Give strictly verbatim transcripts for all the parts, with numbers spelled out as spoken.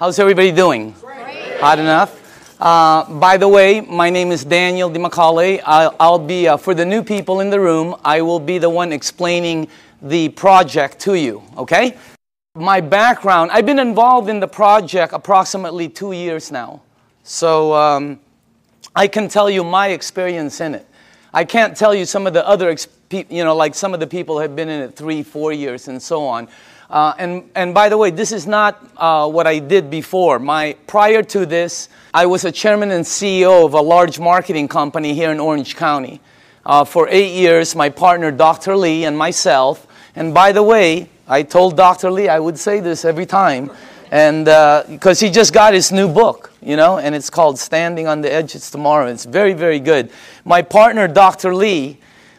How's everybody doing? Great. Hot enough. Uh, by the way, my name is Daniel DeMacaulay. I'll, I'll be, uh, for the new people in the room, I will be the one explaining the project to you, okay? My background, I've been involved in the project approximately two years now. So um, I can tell you my experience in it. I can't tell you some of the other, you know, like some of the people have been in it three, four years and so on. Uh, and, and by the way, this is not uh, what I did before. My, prior to this, I was a chairman and C E O of a large marketing company here in Orange County. Uh, for eight years, my partner, Doctor Lee, and myself. And by the way, I told Doctor Lee I would say this every time. And because uh, he just got his new book, you know, and it's called Standing on the Edge. It's tomorrow. It's very, very good. My partner, Doctor Lee,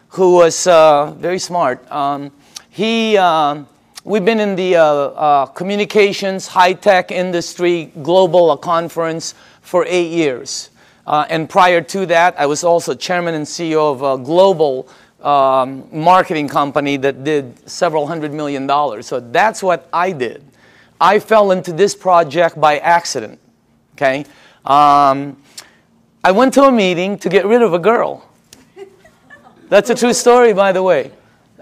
who was uh, very smart, um, he... Uh, We've been in the uh, uh, communications, high-tech industry, global uh, conference for eight years. Uh, and prior to that, I was also chairman and C E O of a global um, marketing company that did several hundred million dollars. So that's what I did. I fell into this project by accident, okay? Um, I went to a meeting to get rid of a girl. That's a true story, by the way.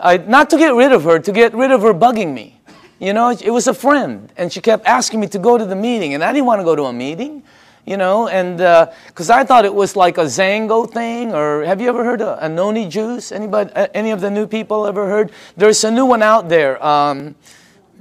I, not to get rid of her, to get rid of her bugging me. You know, it was a friend, and she kept asking me to go to the meeting, and I didn't want to go to a meeting, you know, and because uh, I thought it was like a Zango thing, or have you ever heard of a noni juice? Anybody, uh, any of the new people ever heard? There's a new one out there, um,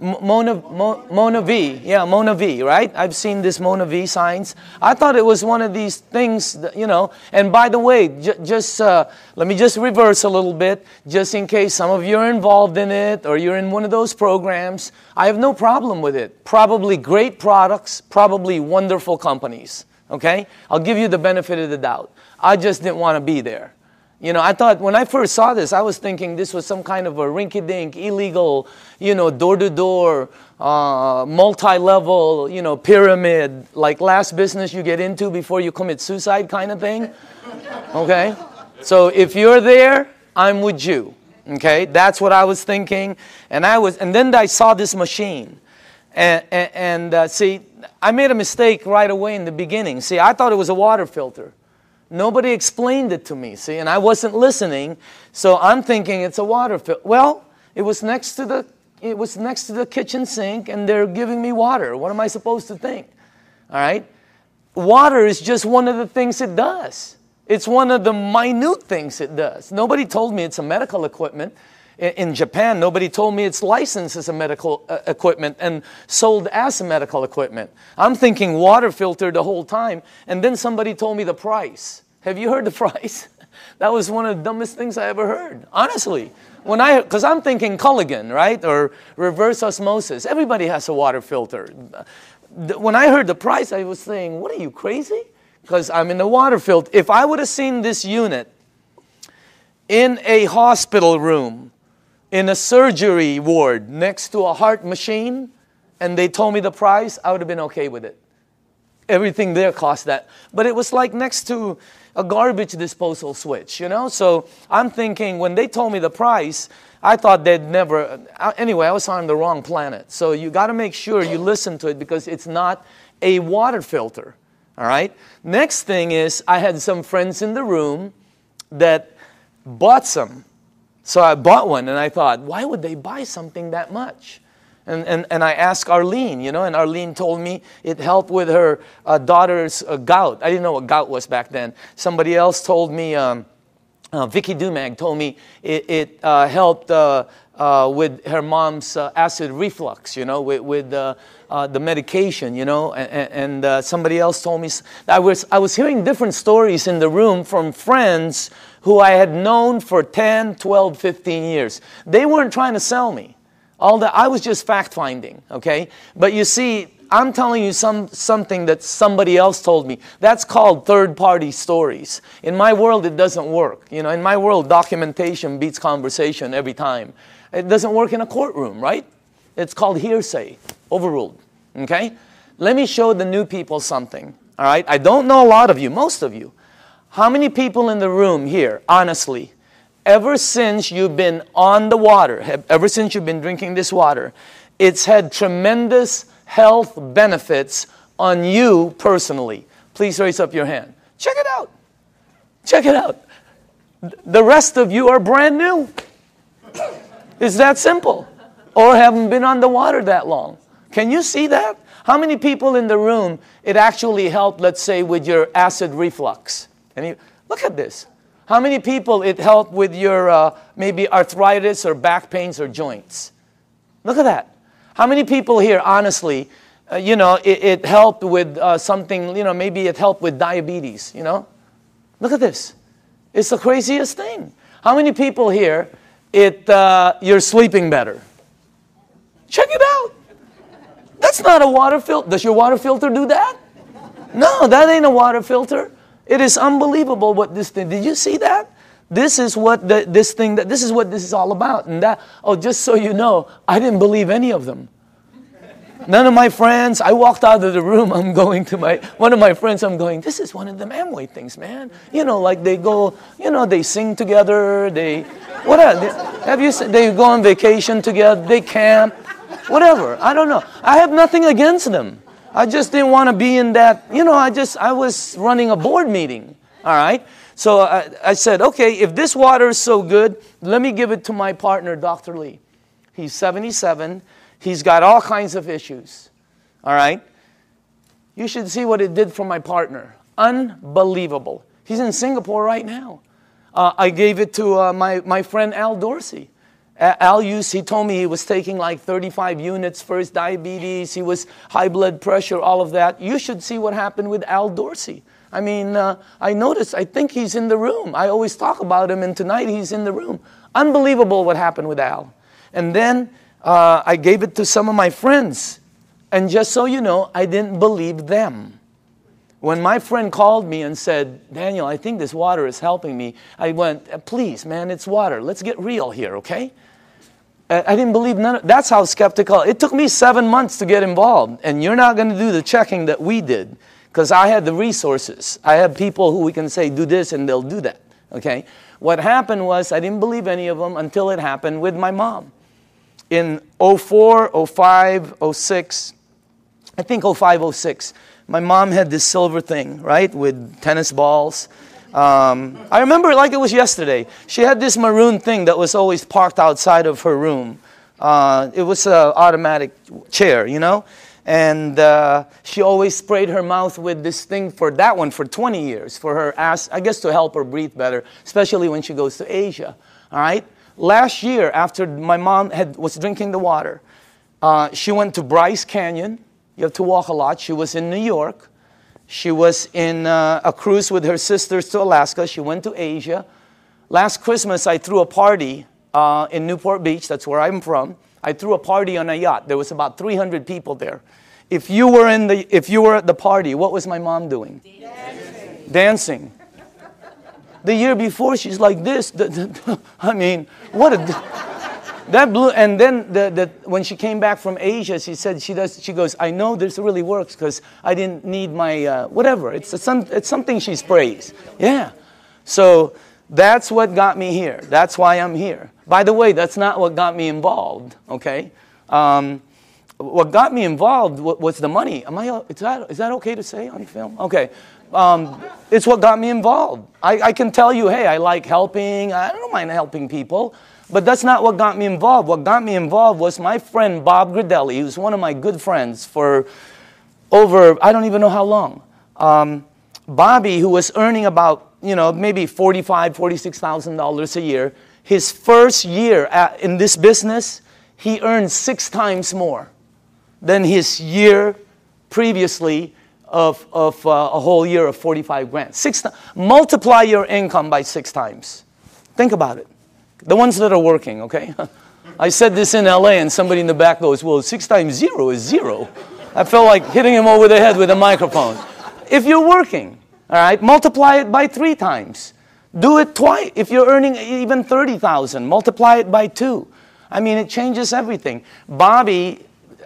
Mona, Mo, Mona V, yeah, Mona V, right? I've seen this Mona V signs. I thought it was one of these things, that, you know, and by the way, j just, uh, let me just reverse a little bit, just in case some of you are involved in it, or you're in one of those programs. I have no problem with it. Probably great products, probably wonderful companies, okay? I'll give you the benefit of the doubt. I just didn't want to be there. You know, I thought, when I first saw this, I was thinking this was some kind of a rinky-dink, illegal, you know, door-to-door, uh, multi-level, you know, pyramid, like last business you get into before you commit suicide kind of thing, okay? So if you're there, I'm with you, okay? That's what I was thinking, and I was, and then I saw this machine, and, and, and uh, see, I made a mistake right away in the beginning. See, I thought it was a water filter. Nobody explained it to me, see, and I wasn't listening, so I'm thinking it's a water filter. Well, it was next to the, it was next to the kitchen sink, and they're giving me water. What am I supposed to think? All right? Water is just one of the things it does. It's one of the minute things it does. Nobody told me it's a medical equipment. In Japan, nobody told me it's licensed as a medical uh, equipment and sold as a medical equipment. I'm thinking water filter the whole time, and then somebody told me the price. Have you heard the price? That was one of the dumbest things I ever heard, honestly. When I, because I'm thinking Culligan, right, or reverse osmosis. Everybody has a water filter. When I heard the price, I was saying, what are you, crazy? Because I'm in the water filter. If I would have seen this unit in a hospital room, in a surgery ward next to a heart machine, and they told me the price, I would have been okay with it. Everything there cost that. But it was like next to a garbage disposal switch, you know? So I'm thinking, when they told me the price, I thought they'd never... Anyway, I was on the wrong planet. So you got to make sure you listen to it, because it's not a water filter, all right? Next thing is, I had some friends in the room that bought some. So I bought one, and I thought, why would they buy something that much? And, and, and I asked Arlene, you know, and Arlene told me it helped with her uh, daughter's uh, gout. I didn't know what gout was back then. Somebody else told me, um, uh, Vicky Dumag told me it, it uh, helped uh, uh, with her mom's uh, acid reflux, you know, with, with uh, uh, the medication, you know. And, and uh, somebody else told me, I was, I was hearing different stories in the room from friends who I had known for ten, twelve, fifteen years. They weren't trying to sell me. All the, I was just fact-finding, okay? But you see, I'm telling you some, something that somebody else told me. That's called third-party stories. In my world, it doesn't work. You know, in my world, documentation beats conversation every time. It doesn't work in a courtroom, right? It's called hearsay, overruled, okay? Let me show the new people something, all right? I don't know a lot of you, most of you. How many people in the room here, honestly, ever since you've been on the water, have, ever since you've been drinking this water, it's had tremendous health benefits on you personally? Please raise up your hand. Check it out. Check it out. The rest of you are brand new. It's that simple. Or haven't been underwater that long. Can you see that? How many people in the room it actually helped, let's say, with your acid reflux? Any, look at this. How many people it helped with your uh, maybe arthritis or back pains or joints? Look at that. How many people here, honestly, uh, you know, it, it helped with uh, something, you know, maybe it helped with diabetes, you know? Look at this. It's the craziest thing. How many people here, it, uh, you're sleeping better? Check it out. That's not a water filter. Does your water filter do that? No, that ain't a water filter. It is unbelievable what this thing, did you see that? This is what the, this thing, that this is what this is all about. And that, oh, just so you know, I didn't believe any of them. None of my friends, I walked out of the room, I'm going to my, one of my friends, I'm going, this is one of them Amway things, man. You know, like they go, you know, they sing together, they, what else? They, have you seen, they go on vacation together, they camp, whatever. I don't know. I have nothing against them. I just didn't want to be in that, you know, I just, I was running a board meeting, all right? So I, I said, okay, if this water is so good, let me give it to my partner, Doctor Lee. He's seventy-seven. He's got all kinds of issues, all right? You should see what it did for my partner. Unbelievable. He's in Singapore right now. Uh, I gave it to uh, my, my friend Al Dorsey. Uh, Al used, he told me he was taking like thirty-five units for his diabetes. He was high blood pressure, all of that. You should see what happened with Al Dorsey. I mean, uh, I noticed, I think he's in the room. I always talk about him, and tonight he's in the room. Unbelievable what happened with Al. And then... Uh, I gave it to some of my friends, and just so you know, I didn't believe them. When my friend called me and said, Daniel, I think this water is helping me, I went, please, man, it's water. Let's get real here, okay? I didn't believe none of that. That's how skeptical. It took me seven months to get involved, and you're not going to do the checking that we did, because I had the resources. I have people who we can say, do this, and they'll do that, okay? What happened was I didn't believe any of them until it happened with my mom. In oh four, oh five, oh six, I think oh five, oh six, my mom had this silver thing, right, with tennis balls. Um, I remember it like it was yesterday. She had this maroon thing that was always parked outside of her room. Uh, it was an automatic chair, you know, and uh, she always sprayed her mouth with this thing for that one for twenty years, for her ass, I guess to help her breathe better, especially when she goes to Asia, all right? Last year, after my mom had, was drinking the water, uh, she went to Bryce Canyon. You have to walk a lot. She was in New York. She was in uh, a cruise with her sisters to Alaska. She went to Asia. Last Christmas, I threw a party uh, in Newport Beach. That's where I'm from. I threw a party on a yacht. There was about three hundred people there. If you were, in the, if you were at the party, what was my mom doing? Dancing. Dancing. The year before, she's like this. The, the, the, I mean, what a... That blew... And then the, the, when she came back from Asia, she said, she, does, she goes, I know this really works because I didn't need my... Uh, whatever. It's, a, some, it's something she sprays. Yeah. So that's what got me here. That's why I'm here. By the way, that's not what got me involved, okay? Um, what got me involved was the money. Am I, is, that, is that okay to say on film? Okay. Um, it's what got me involved. I, I can tell you, hey, I like helping. I don't mind helping people. But that's not what got me involved. What got me involved was my friend Bob Gridelli, who's one of my good friends for over, I don't even know how long. Um, Bobby, who was earning about, you know, maybe forty-five thousand, forty-six thousand dollars a year, his first year at, in this business, he earned six times more than his year previously of, of uh, a whole year of forty-five grand. Six multiply your income by six times. Think about it. The ones that are working, okay? I said this in L A and somebody in the back goes, well, six times zero is zero. I felt like hitting him over the head with a microphone. If you're working, all right, multiply it by three times. Do it twice. If you're earning even thirty thousand, multiply it by two. I mean, it changes everything. Bobby...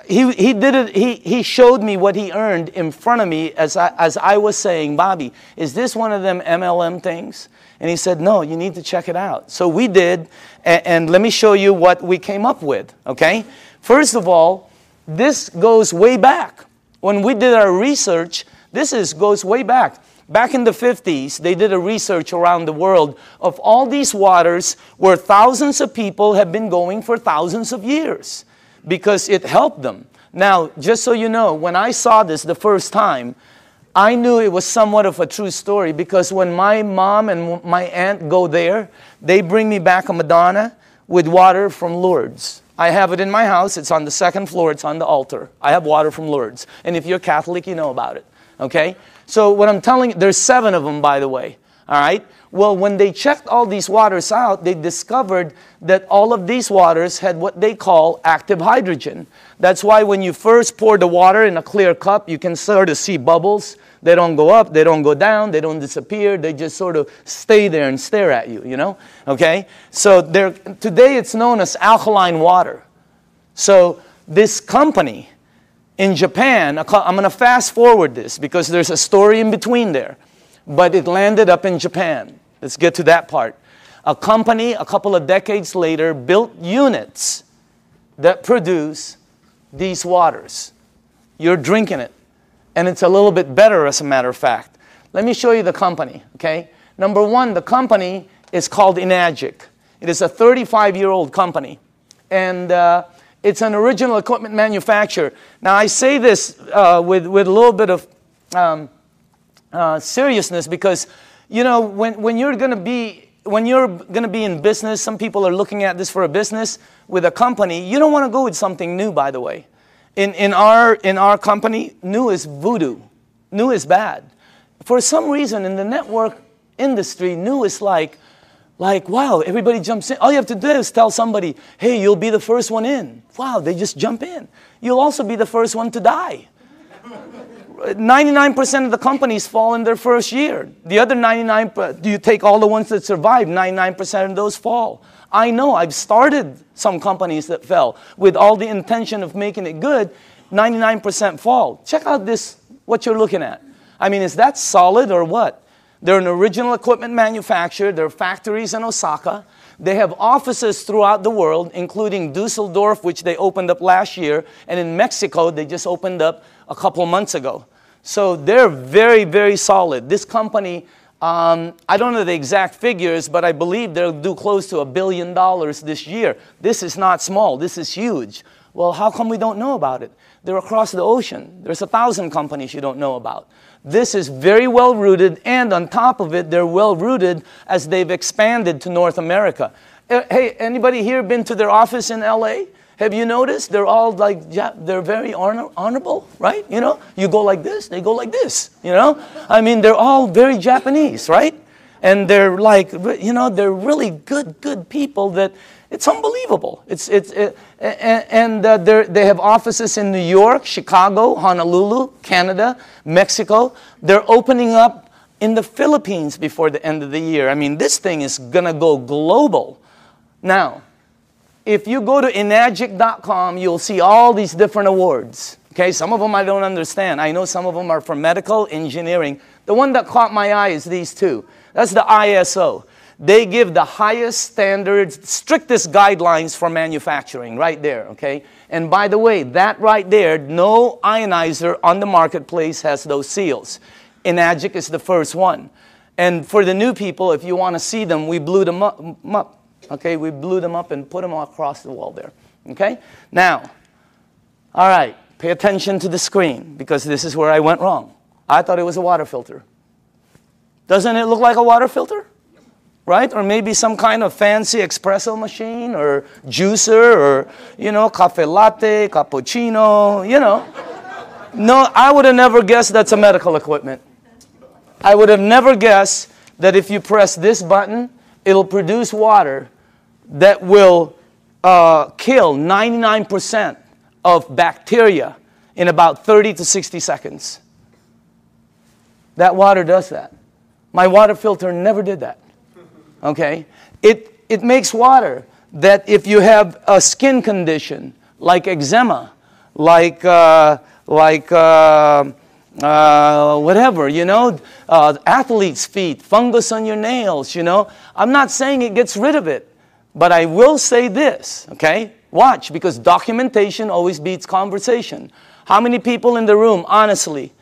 He, he did it, he, he showed me what he earned in front of me as I, as I was saying, Bobby, is this one of them M L M things? And he said, no, you need to check it out. So we did, and, and let me show you what we came up with, okay? First of all, This goes way back. When we did our research, this is, goes way back. Back in the fifties, they did a research around the world of all these waters where thousands of people have been going for thousands of years because it helped them. Now, just so you know, when I saw this the first time, I knew it was somewhat of a true story because when my mom and my aunt go there, they bring me back a Madonna with water from Lourdes. I have it in my house. It's on the second floor. It's on the altar. I have water from Lourdes. And if you're Catholic, you know about it. Okay? So what I'm telling you, there's seven of them, by the way. All right? Well, when they checked all these waters out, they discovered that all of these waters had what they call active hydrogen. That's why when you first pour the water in a clear cup, you can sort of see bubbles. They don't go up, they don't go down, they don't disappear. They just sort of stay there and stare at you, you know? Okay? So today it's known as alkaline water. So this company in Japan, I'm going to fast forward this because there's a story in between there. But it landed up in Japan. Let's get to that part. A company a couple of decades later built units that produce these waters. You're drinking it. And it's a little bit better, as a matter of fact. Let me show you the company, okay? Number one, the company is called Enagic. It is a thirty-five-year-old company. And uh, it's an original equipment manufacturer. Now, I say this uh, with, with a little bit of um, uh, seriousness because, you know, when, when you're going to be... When you're going to be in business, some people are looking at this for a business with a company. You don't want to go with something new, by the way. In, in, our, in our company, new is voodoo. New is bad. For some reason, in the network industry, new is like, like, wow, everybody jumps in. All you have to do is tell somebody, hey, you'll be the first one in. Wow, they just jump in. You'll also be the first one to die. ninety-nine percent of the companies fall in their first year. The other ninety-nine, you take all the ones that survive, ninety-nine percent of those fall. I know, I've started some companies that fell with all the intention of making it good, ninety-nine percent fall. Check out this, what you're looking at. I mean, is that solid or what? They're an original equipment manufacturer. There are factories in Osaka. They have offices throughout the world, including Dusseldorf, which they opened up last year, and in Mexico, they just opened up a couple months ago. So they're very, very solid. This company, um, I don't know the exact figures, but I believe they'll do close to a billion dollars this year. This is not small. This is huge. Well, how come we don't know about it? They're across the ocean. There's a thousand companies you don't know about. This is very well-rooted, and on top of it, they're well-rooted as they've expanded to North America. Hey, anybody here been to their office in L A? Have you noticed? They're all like, yeah, they're very honor honorable, right? You know, you go like this, they go like this, you know? I mean, they're all very Japanese, right? And they're like, you know, they're really good, good people that, it's unbelievable. It's, it's, it, and uh, they have offices in New York, Chicago, Honolulu, Canada, Mexico. They're opening up in the Philippines before the end of the year. I mean, this thing is going to go global. Now, if you go to enagic dot com, you'll see all these different awards. Okay, some of them I don't understand. I know some of them are for medical engineering. The one that caught my eye is these two. That's the I S O. They give the highest standards, strictest guidelines for manufacturing right there, okay? And by the way, that right there, no ionizer on the marketplace has those seals. Enagic is the first one. And for the new people, if you want to see them, we blew them up. up. Okay, we blew them up and put them across the wall there, okay? Now, all right, pay attention to the screen because this is where I went wrong. I thought it was a water filter. Doesn't it look like a water filter? Right? Or maybe some kind of fancy espresso machine or juicer or, you know, cafe latte, cappuccino, you know. No, I would have never guessed that's a medical equipment. I would have never guessed that if you press this button, it'll produce water that will uh, kill ninety-nine percent of bacteria in about thirty to sixty seconds. That water does that. My water filter never did that. Okay? It, it makes water that if you have a skin condition like eczema, like, uh, like uh, uh, whatever, you know, uh, athlete's feet, fungus on your nails, you know. I'm not saying it gets rid of it, but I will say this, okay? Watch, because documentation always beats conversation. How many people in the room, honestly,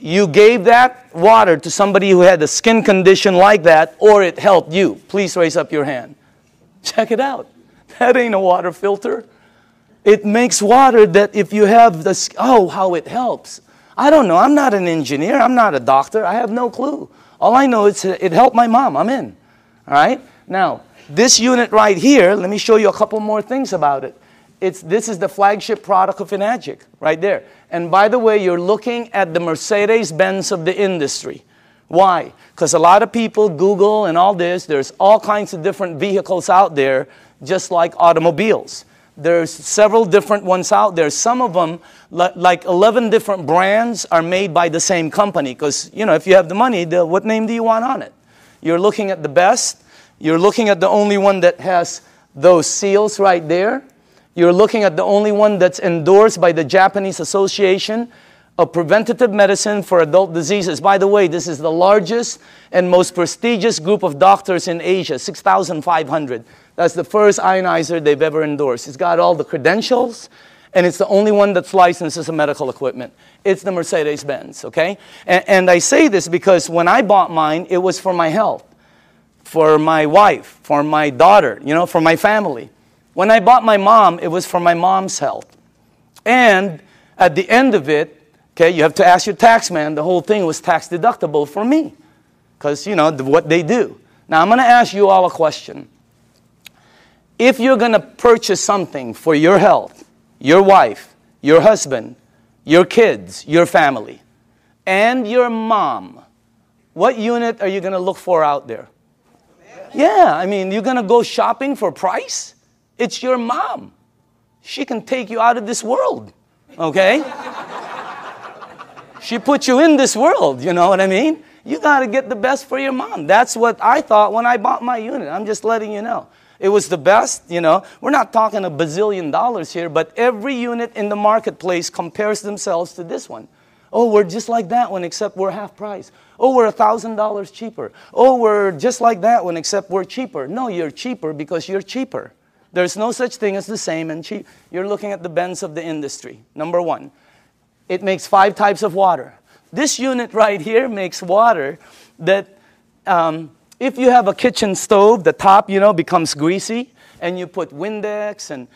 you gave that water to somebody who had a skin condition like that, or it helped you? Please raise up your hand. Check it out. That ain't a water filter. It makes water that if you have this, oh, how it helps. I don't know. I'm not an engineer. I'm not a doctor. I have no clue. All I know is it helped my mom. I'm in. All right? Now, this unit right here, let me show you a couple more things about it. It's, this is the flagship product of Enagic, right there. And by the way, you're looking at the Mercedes-Benz of the industry. Why? Because a lot of people Google and all this. There's all kinds of different vehicles out there, just like automobiles. There's several different ones out there. Some of them, like eleven different brands, are made by the same company. Because, you know, if you have the money, the, what name do you want on it? You're looking at the best. You're looking at the only one that has those seals right there. You're looking at the only one that's endorsed by the Japanese Association of Preventative Medicine for Adult Diseases. By the way, this is the largest and most prestigious group of doctors in Asia, six thousand five hundred. That's the first ionizer they've ever endorsed. It's got all the credentials, and it's the only one that's licensed as a medical equipment. It's the Mercedes-Benz, okay? And, and I say this because when I bought mine, it was for my health, for my wife, for my daughter, you know, for my family. When I bought my mom, it was for my mom's health. And at the end of it, okay, you have to ask your tax man, the whole thing was tax deductible for me. Because, you know, what they do. Now, I'm going to ask you all a question. If you're going to purchase something for your health, your wife, your husband, your kids, your family, and your mom, what unit are you going to look for out there? Yeah, I mean, you're going to go shopping for price? It's your mom. She can take you out of this world, okay? She put you in this world, you know what I mean? You got to get the best for your mom. That's what I thought when I bought my unit. I'm just letting you know. It was the best, you know. We're not talking a bazillion dollars here, but every unit in the marketplace compares themselves to this one. Oh, we're just like that one, except we're half price. Oh, we're one thousand dollars cheaper. Oh, we're just like that one, except we're cheaper. No, you're cheaper because you're cheaper. There's no such thing as the same and cheap. You're looking at the bends of the industry. Number one, it makes five types of water. This unit right here makes water that um, if you have a kitchen stove, the top, you know, becomes greasy, and you put Windex and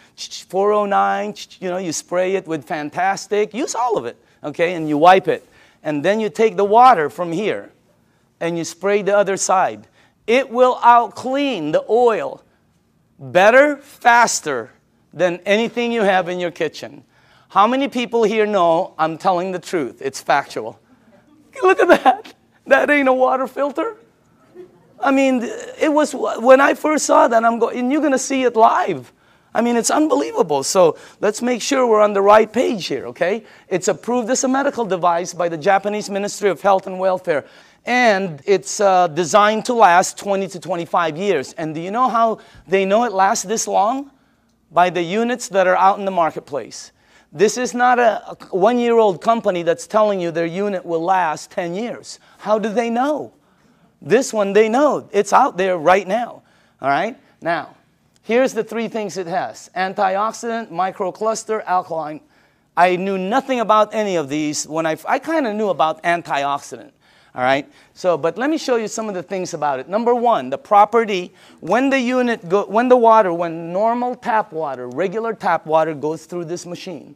four oh nine, you know, you spray it with Fantastic. Use all of it, okay, and you wipe it. And then you take the water from here, and you spray the other side. It will out-clean the oil better, faster than anything you have in your kitchen. How many people here know I'm telling the truth? It's factual. Look at that. That ain't a water filter. I mean, it was when I first saw that, I'm going, and you're going to see it live. I mean, it's unbelievable. So let's make sure we're on the right page here, okay? It's approved as a medical device by the Japanese Ministry of Health and Welfare. And it's uh, designed to last twenty to twenty-five years. And do you know how they know it lasts this long? By the units that are out in the marketplace. This is not a, a one-year-old company that's telling you their unit will last ten years. How do they know? This one, they know. It's out there right now. All right? Now, here's the three things it has. Antioxidant, microcluster, alkaline. I knew nothing about any of these. When I, I kind of knew about antioxidant. All right, so, but let me show you some of the things about it. Number one, the property, when the unit, go, when the water, when normal tap water, regular tap water goes through this machine,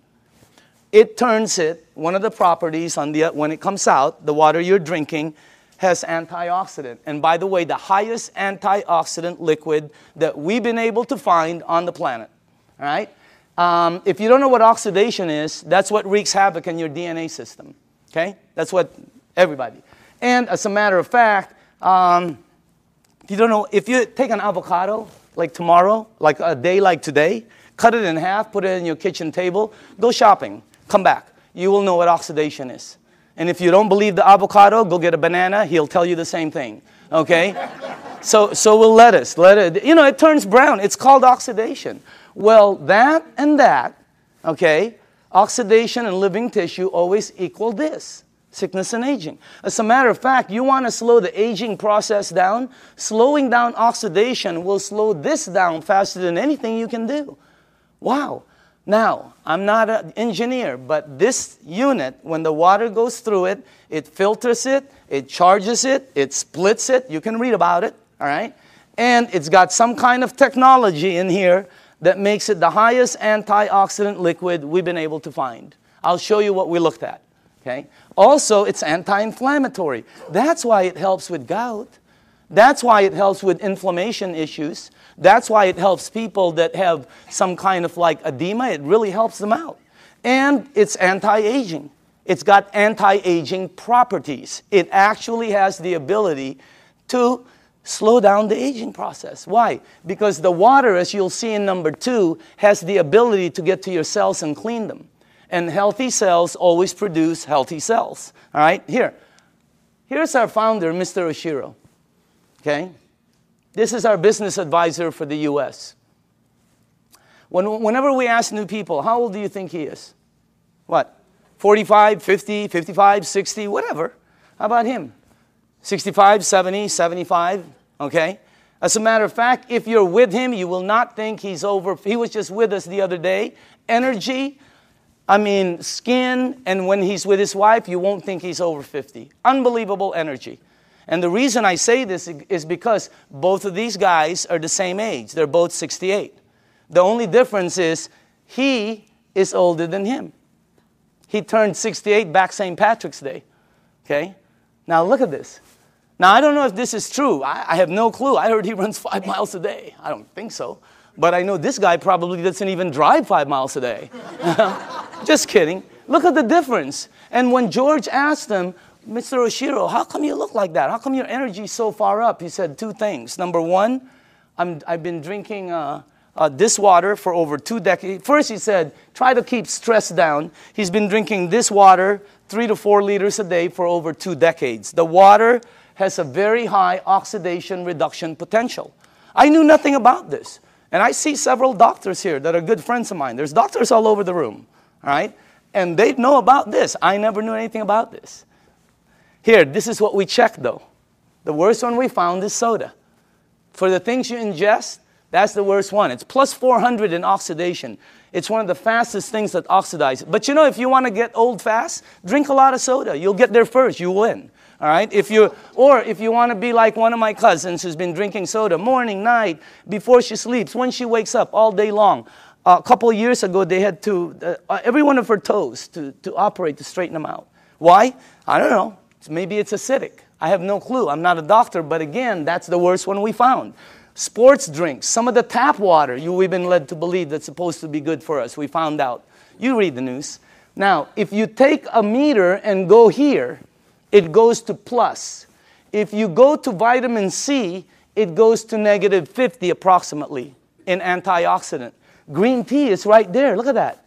it turns it, one of the properties on the, when it comes out, the water you're drinking has antioxidant. And by the way, the highest antioxidant liquid that we've been able to find on the planet, all right? Um, if you don't know what oxidation is, that's what wreaks havoc in your D N A system, okay? That's what everybody. And as a matter of fact, um, if you don't know, if you take an avocado like tomorrow, like a day like today, cut it in half, put it in your kitchen table, go shopping, come back. You will know what oxidation is. And if you don't believe the avocado, go get a banana. He'll tell you the same thing, okay? so, so we'll lettuce, lettuce. You know, it turns brown. It's called oxidation. Well, that and that, okay, oxidation and living tissue always equal this. Sickness and aging. As a matter of fact, you want to slow the aging process down? Slowing down oxidation will slow this down faster than anything you can do. Wow. Now, I'm not an engineer, but this unit, when the water goes through it, it filters it, it charges it, it splits it. You can read about it, all right? And it's got some kind of technology in here that makes it the highest antioxidant liquid we've been able to find. I'll show you what we looked at, okay? Also, it's anti-inflammatory. That's why it helps with gout. That's why it helps with inflammation issues. That's why it helps people that have some kind of like edema. It really helps them out. And it's anti-aging. It's got anti-aging properties. It actually has the ability to slow down the aging process. Why? Because the water, as you'll see in number two, has the ability to get to your cells and clean them. And healthy cells always produce healthy cells. All right, here. Here's our founder, Mister Oshiro. Okay? This is our business advisor for the U S When, whenever we ask new people, how old do you think he is? What? forty-five, fifty, fifty-five, sixty, whatever. How about him? sixty-five, seventy, seventy-five, okay? As a matter of fact, if you're with him, you will not think he's over. He was just with us the other day. Energy, I mean, skin, and when he's with his wife, you won't think he's over fifty. Unbelievable energy. And the reason I say this is because both of these guys are the same age. They're both sixty-eight. The only difference is he is older than him. He turned sixty-eight back Saint Patrick's Day, okay? Now look at this. Now, I don't know if this is true. I, I have no clue. I heard he runs five miles a day. I don't think so. But I know this guy probably doesn't even drive five miles a day. Just kidding. Look at the difference. And when George asked him, Mister Oshiro, how come you look like that? How come your energy is so far up? He said two things. Number one, I'm, I've been drinking uh, uh, this water for over two decades. First, he said, try to keep stress down. He's been drinking this water three to four liters a day for over two decades. The water has a very high oxidation reduction potential. I knew nothing about this. And I see several doctors here that are good friends of mine. There's doctors all over the room, all right? And they know about this. I never knew anything about this. Here, this is what we checked, though. The worst one we found is soda. For the things you ingest, that's the worst one. It's plus four hundred in oxidation. It's one of the fastest things that oxidizes. But you know, if you want to get old fast, drink a lot of soda. You'll get there first. You win. All right? If you, or if you want to be like one of my cousins who's been drinking soda morning, night, before she sleeps, when she wakes up, all day long. Uh, a couple years ago, they had to, uh, every one of her toes to, to operate to straighten them out. Why? I don't know. Maybe it's acidic. I have no clue. I'm not a doctor, but again, that's the worst one we found. Sports drinks, some of the tap water you, we've been led to believe that's supposed to be good for us. We found out. You read the news. Now, if you take a meter and go here, it goes to plus. If you go to vitamin C, it goes to negative fifty approximately in antioxidant. Green tea is right there. Look at that.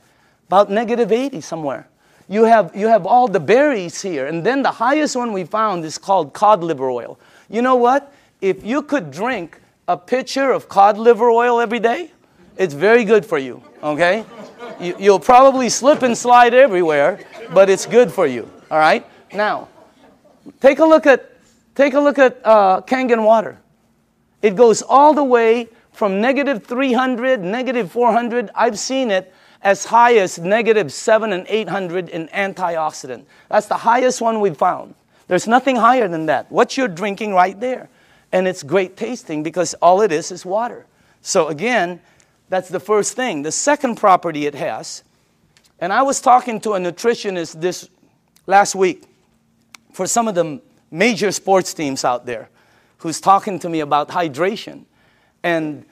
About negative eighty somewhere. You have, you have all the berries here. And then the highest one we found is called cod liver oil. You know what? If you could drink a pitcher of cod liver oil every day, it's very good for you, okay? You, you'll probably slip and slide everywhere, but it's good for you, all right? Now, take a look at, take a look at uh, Kangen Water. It goes all the way from negative three hundred, negative four hundred. I've seen it as high as negative seven and eight hundred in antioxidant. That's the highest one we've found. There's nothing higher than that. What you're drinking right there. And it's great tasting because all it is is water. So again, that's the first thing. The second property it has, and I was talking to a nutritionist this last week for some of the major sports teams out there who's talking to me about hydration. And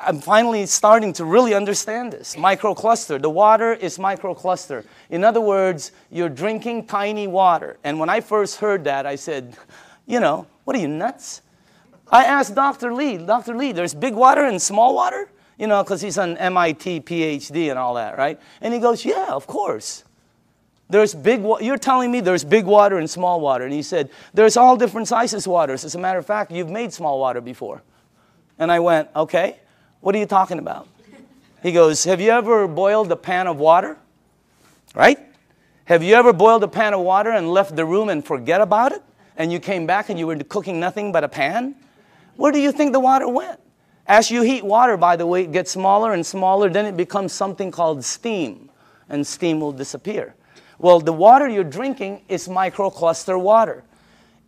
I'm finally starting to really understand this. Microcluster. The water is microcluster. In other words, you're drinking tiny water. And when I first heard that, I said, you know, what are you, nuts? I asked Doctor Lee, Doctor Lee, there's big water and small water? You know, because he's an M I T P H D and all that, right? And he goes, yeah, of course. There's big water. You're telling me there's big water and small water. And he said, there's all different sizes waters. As a matter of fact, you've made small water before. And I went, okay. What are you talking about? He goes, have you ever boiled a pan of water? Right? Have you ever boiled a pan of water and left the room and forget about it? And you came back and you were cooking nothing but a pan? Where do you think the water went? As you heat water, by the way, it gets smaller and smaller, then it becomes something called steam, and steam will disappear. Well, the water you're drinking is microcluster water.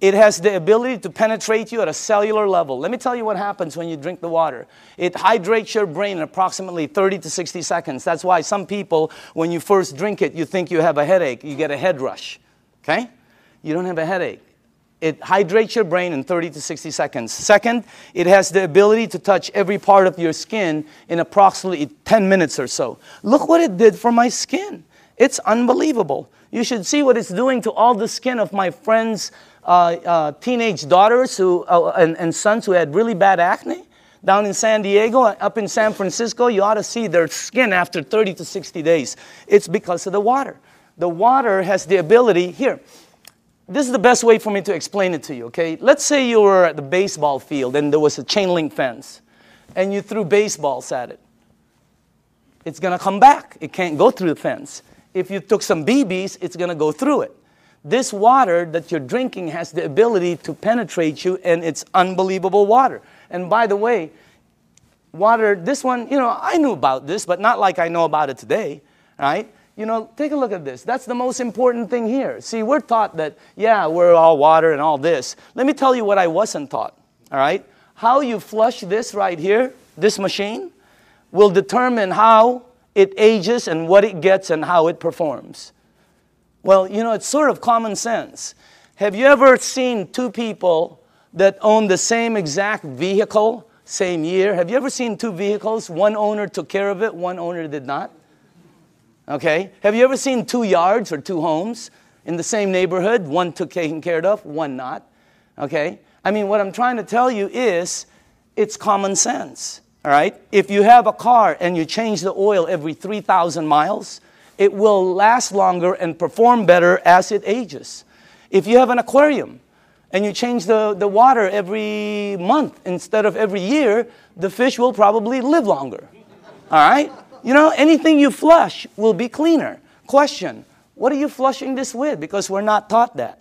It has the ability to penetrate you at a cellular level. Let me tell you what happens when you drink the water. It hydrates your brain in approximately thirty to sixty seconds. That's why some people, when you first drink it, you think you have a headache. You get a head rush, okay? You don't have a headache. It hydrates your brain in thirty to sixty seconds. Second, it has the ability to touch every part of your skin in approximately ten minutes or so. Look what it did for my skin. It's unbelievable. You should see what it's doing to all the skin of my friends' Uh, uh, teenage daughters who, uh, and, and sons who had really bad acne down in San Diego, up in San Francisco. You ought to see their skin after thirty to sixty days. It's because of the water. The water has the ability, here, this is the best way for me to explain it to you, okay? Let's say you were at the baseball field and there was a chain link fence and you threw baseballs at it. It's gonna come back. It can't go through the fence. If you took some B Bs, it's gonna go through it. This water that you're drinking has the ability to penetrate you, and it's unbelievable water. And by the way, water, this one, you know, I knew about this, but not like I know about it today, right? You know, take a look at this. That's the most important thing here. See, we're taught that, yeah, we're all water and all this. Let me tell you what I wasn't taught, all right? How you flush this right here, this machine, will determine how it ages and what it gets and how it performs. Well, you know, it's sort of common sense. Have you ever seen two people that own the same exact vehicle, same year? Have you ever seen two vehicles? One owner took care of it, one owner did not. Okay. Have you ever seen two yards or two homes in the same neighborhood? One took taken care of, one not. Okay. I mean, what I'm trying to tell you is it's common sense. All right. If you have a car and you change the oil every three thousand miles, it will last longer and perform better as it ages. If you have an aquarium and you change the, the water every month instead of every year, the fish will probably live longer. All right? You know, anything you flush will be cleaner. Question, what are you flushing this with? Because we're not taught that.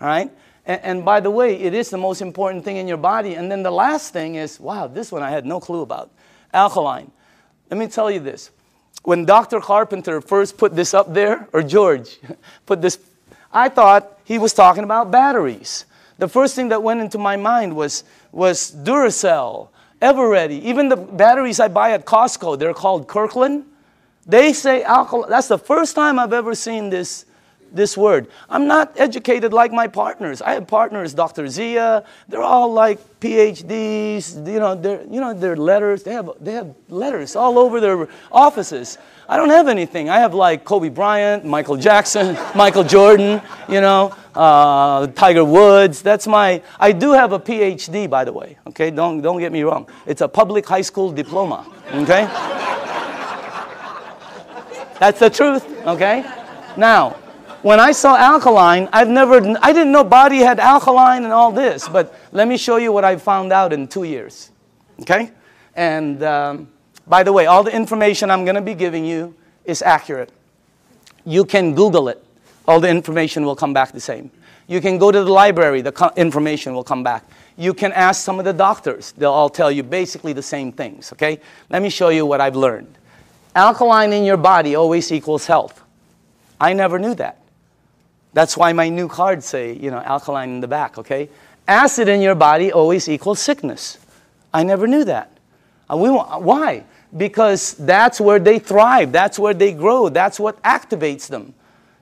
All right? And, and by the way, it is the most important thing in your body. And then the last thing is, wow, this one I had no clue about. Alkaline. Let me tell you this. When Doctor Carpenter first put this up there, or George put this, I thought he was talking about batteries. The first thing that went into my mind was, was Duracell, Eveready. Even the batteries I buy at Costco, they're called Kirkland. They say alkaline. That's the first time I've ever seen this, this word. I'm not educated like my partners. I have partners, Doctor Zia. They're all like P H Ds, you know, they're, you know, their letters, they have, they have letters all over their offices. I don't have anything. I have like Kobe Bryant, Michael Jackson, Michael Jordan, you know, uh, Tiger Woods. That's my, I do have a P H D, by the way, okay? Don't, don't get me wrong. It's a public high school diploma, okay? That's the truth, okay? Now, when I saw alkaline, I've never, I didn't know body had alkaline and all this, but let me show you what I found out in two years, okay? And um, by the way, all the information I'm going to be giving you is accurate. You can Google it. All the information will come back the same. You can go to the library. The information will come back. You can ask some of the doctors. They'll all tell you basically the same things, okay? Let me show you what I've learned. Alkaline in your body always equals health. I never knew that. That's why my new cards say, you know, alkaline in the back, okay? Acid in your body always equals sickness. I never knew that. Uh, we won't, why? Because that's where they thrive. That's where they grow. That's what activates them,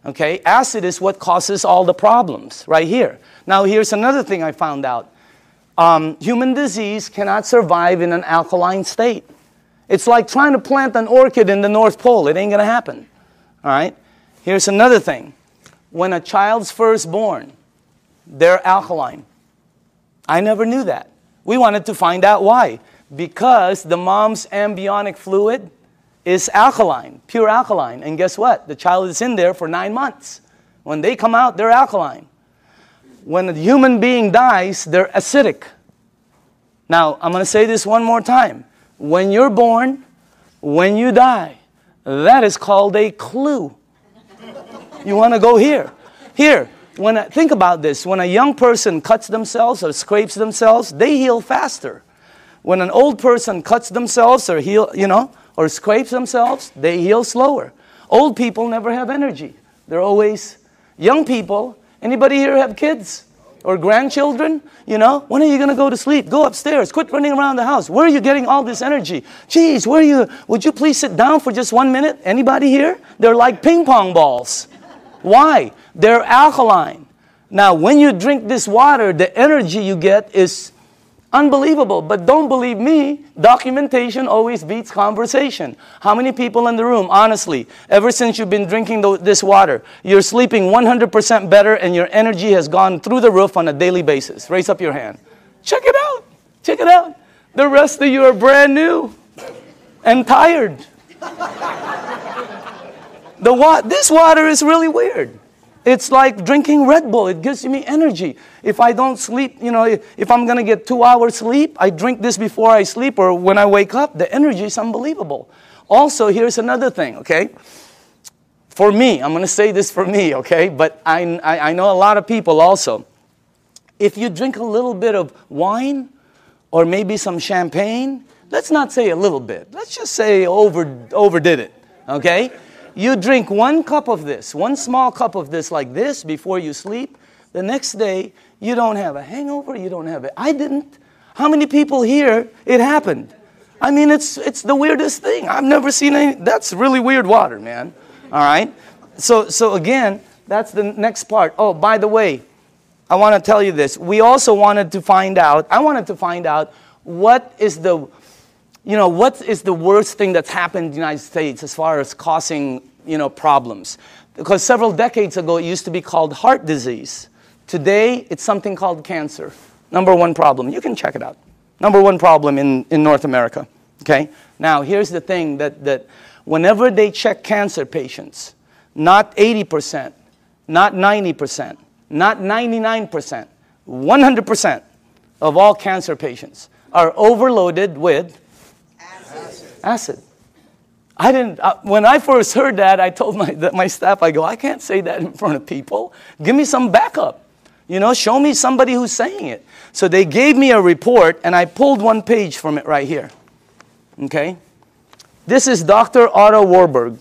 okay? Acid is what causes all the problems right here. Now, here's another thing I found out. Um, human disease cannot survive in an alkaline state. It's like trying to plant an orchid in the North Pole. It ain't going to happen, all right? Here's another thing. When a child's first born, they're alkaline. I never knew that. We wanted to find out why. Because the mom's amniotic fluid is alkaline, pure alkaline. And guess what? The child is in there for nine months. When they come out, they're alkaline. When a human being dies, they're acidic. Now, I'm going to say this one more time. When you're born, when you die, that is called a clue. You want to go here. Here, when I, think about this. When a young person cuts themselves or scrapes themselves, they heal faster. when an old person cuts themselves or heal, you know, or scrapes themselves, they heal slower. Old people never have energy. They're always young people. Anybody here have kids or grandchildren? You know, when are you going to go to sleep? Go upstairs. Quit running around the house. Where are you getting all this energy? Geez, where are you? Would you please sit down for just one minute? Anybody here? They're like ping pong balls. Why? They're alkaline. Now, when you drink this water, the energy you get is unbelievable. But don't believe me. Documentation always beats conversation. How many people in the room, honestly, ever since you've been drinking the, this water, you're sleeping one hundred percent better and your energy has gone through the roof on a daily basis? Raise up your hand. Check it out. Check it out. The rest of you are brand new and tired. The wa- this water is really weird. It's like drinking Red Bull. It gives me energy. If I don't sleep, you know, if I'm going to get two hours sleep, I drink this before I sleep or when I wake up. The energy is unbelievable. Also, here's another thing, okay? For me, I'm going to say this for me, okay? But I, I, I know a lot of people also. If you drink a little bit of wine or maybe some champagne, let's not say a little bit. Let's just say over, overdid it, okay? You drink one cup of this, one small cup of this like this before you sleep. The next day, you don't have a hangover. You don't have it. I didn't. How many people here, it happened? I mean, it's, it's the weirdest thing. I've never seen any. That's really weird water, man. All right. So, so again, that's the next part. Oh, by the way, I want to tell you this. We also wanted to find out. I wanted to find out what is the... You know, what is the worst thing that's happened in the United States as far as causing, you know, problems? Because several decades ago, it used to be called heart disease. Today, it's something called cancer. Number one problem. You can check it out. Number one problem in, in North America. Okay? Now, here's the thing that, that whenever they check cancer patients, not eighty percent, not ninety percent, not ninety-nine percent, one hundred percent of all cancer patients are overloaded with acid. I didn't, uh, when I first heard that, I told my, the, my staff, I go, I can't say that in front of people. Give me some backup. You know, show me somebody who's saying it. So they gave me a report, and I pulled one page from it right here. Okay? This is Doctor Otto Warburg.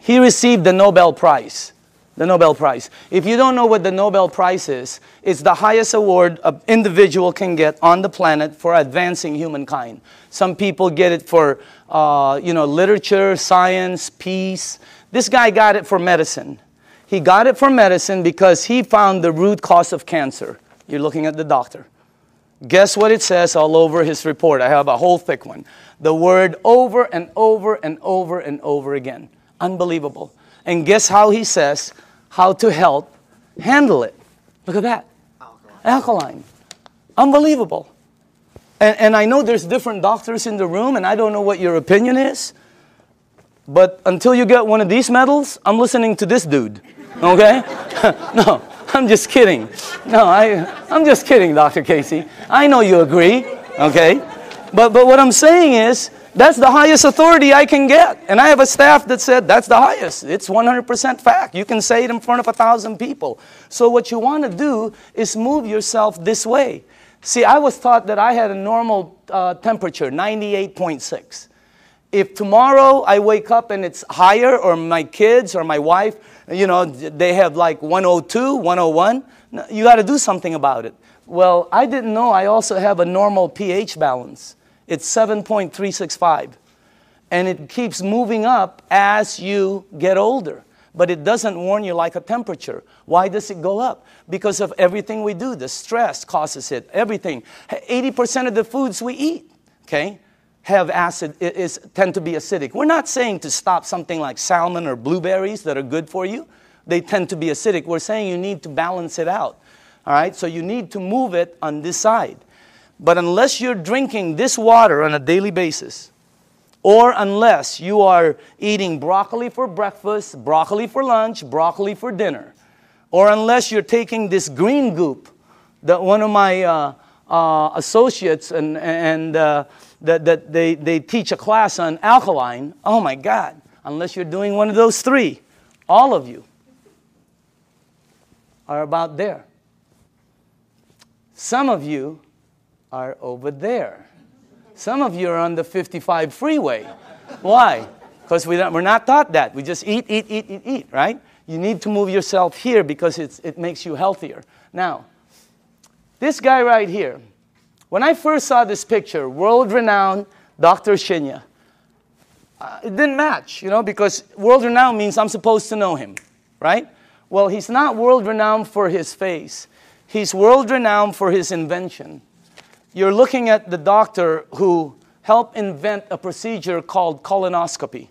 He received the Nobel Prize. The Nobel Prize. If you don't know what the Nobel Prize is, it's the highest award an individual can get on the planet for advancing humankind. Some people get it for, uh, you know, literature, science, peace. This guy got it for medicine. He got it for medicine because he found the root cause of cancer. You're looking at the doctor. Guess what it says all over his report? I have a whole thick one. The word over and over and over and over again. Unbelievable. And guess how he says how to help handle it. Look at that. Alkaline. Alkaline. Unbelievable. And, and I know there's different doctors in the room, and I don't know what your opinion is, but until you get one of these medals, I'm listening to this dude, okay? No, I'm just kidding. No, I, I'm just kidding, Doctor K C. I know you agree, okay? But, but what I'm saying is, that's the highest authority I can get. And I have a staff that said, that's the highest. It's one hundred percent fact. You can say it in front of a thousand people. So what you want to do is move yourself this way. See, I was taught that I had a normal uh, temperature, ninety-eight point six. If tomorrow I wake up and it's higher, or my kids or my wife, you know, they have like one oh two, one oh one, you got to do something about it. Well, I didn't know I also have a normal pH balance. It's seven point three six five. And it keeps moving up as you get older. But it doesn't warn you like a temperature. Why does it go up? Because of everything we do. The stress causes it. Everything. eighty percent of the foods we eat, okay, have acid, is, tend to be acidic. We're not saying to stop something like salmon or blueberries that are good for you. They tend to be acidic. We're saying you need to balance it out. All right? So you need to move it on this side. But unless you're drinking this water on a daily basis, or unless you are eating broccoli for breakfast, broccoli for lunch, broccoli for dinner, or unless you're taking this green goop that one of my uh, uh, associates and, and uh, that, that they, they teach a class on alkaline, oh my God, unless you're doing one of those three, all of you are about there. Some of you are over there. Some of you are on the fifty-five freeway. Why? Because we we're not taught that. We just eat, eat, eat, eat, eat, right? You need to move yourself here because it's, it makes you healthier. Now, this guy right here, when I first saw this picture, world-renowned Doctor Shinya, uh, it didn't match, you know, because world-renowned means I'm supposed to know him, right? Well, he's not world-renowned for his face. He's world-renowned for his invention. You're looking at the doctor who helped invent a procedure called colonoscopy.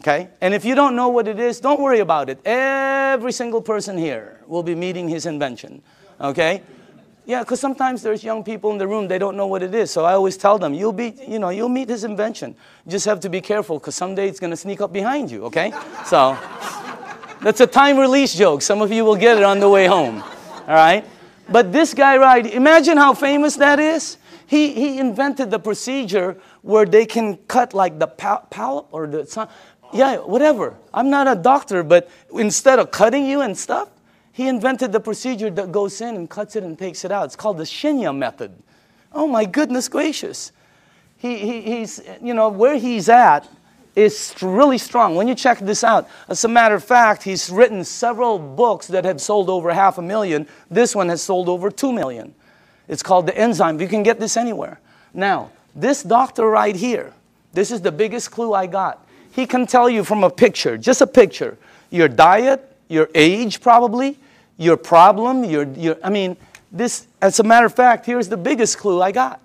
Okay? And if you don't know what it is, don't worry about it. Every single person here will be meeting his invention. Okay? Yeah, because sometimes there's young people in the room, they don't know what it is. So I always tell them, you'll be, you know, you'll meet his invention. You just have to be careful because someday it's going to sneak up behind you. Okay? So that's a time release joke. Some of you will get it on the way home. All right? But this guy, right, imagine how famous that is. He, he invented the procedure where they can cut like the pal palate or the, yeah, whatever. I'm not a doctor, but instead of cutting you and stuff, he invented the procedure that goes in and cuts it and takes it out. It's called the Shinya method. Oh my goodness gracious. He, he, he's, you know, where he's at is really strong. When you check this out, as a matter of fact, he's written several books that have sold over half a million. This one has sold over two million. It's called The Enzyme. You can get this anywhere. Now, this doctor right here, this is the biggest clue I got. He can tell you from a picture, just a picture, your diet, your age probably, your problem, your, your, I mean, this, as a matter of fact, here's the biggest clue I got.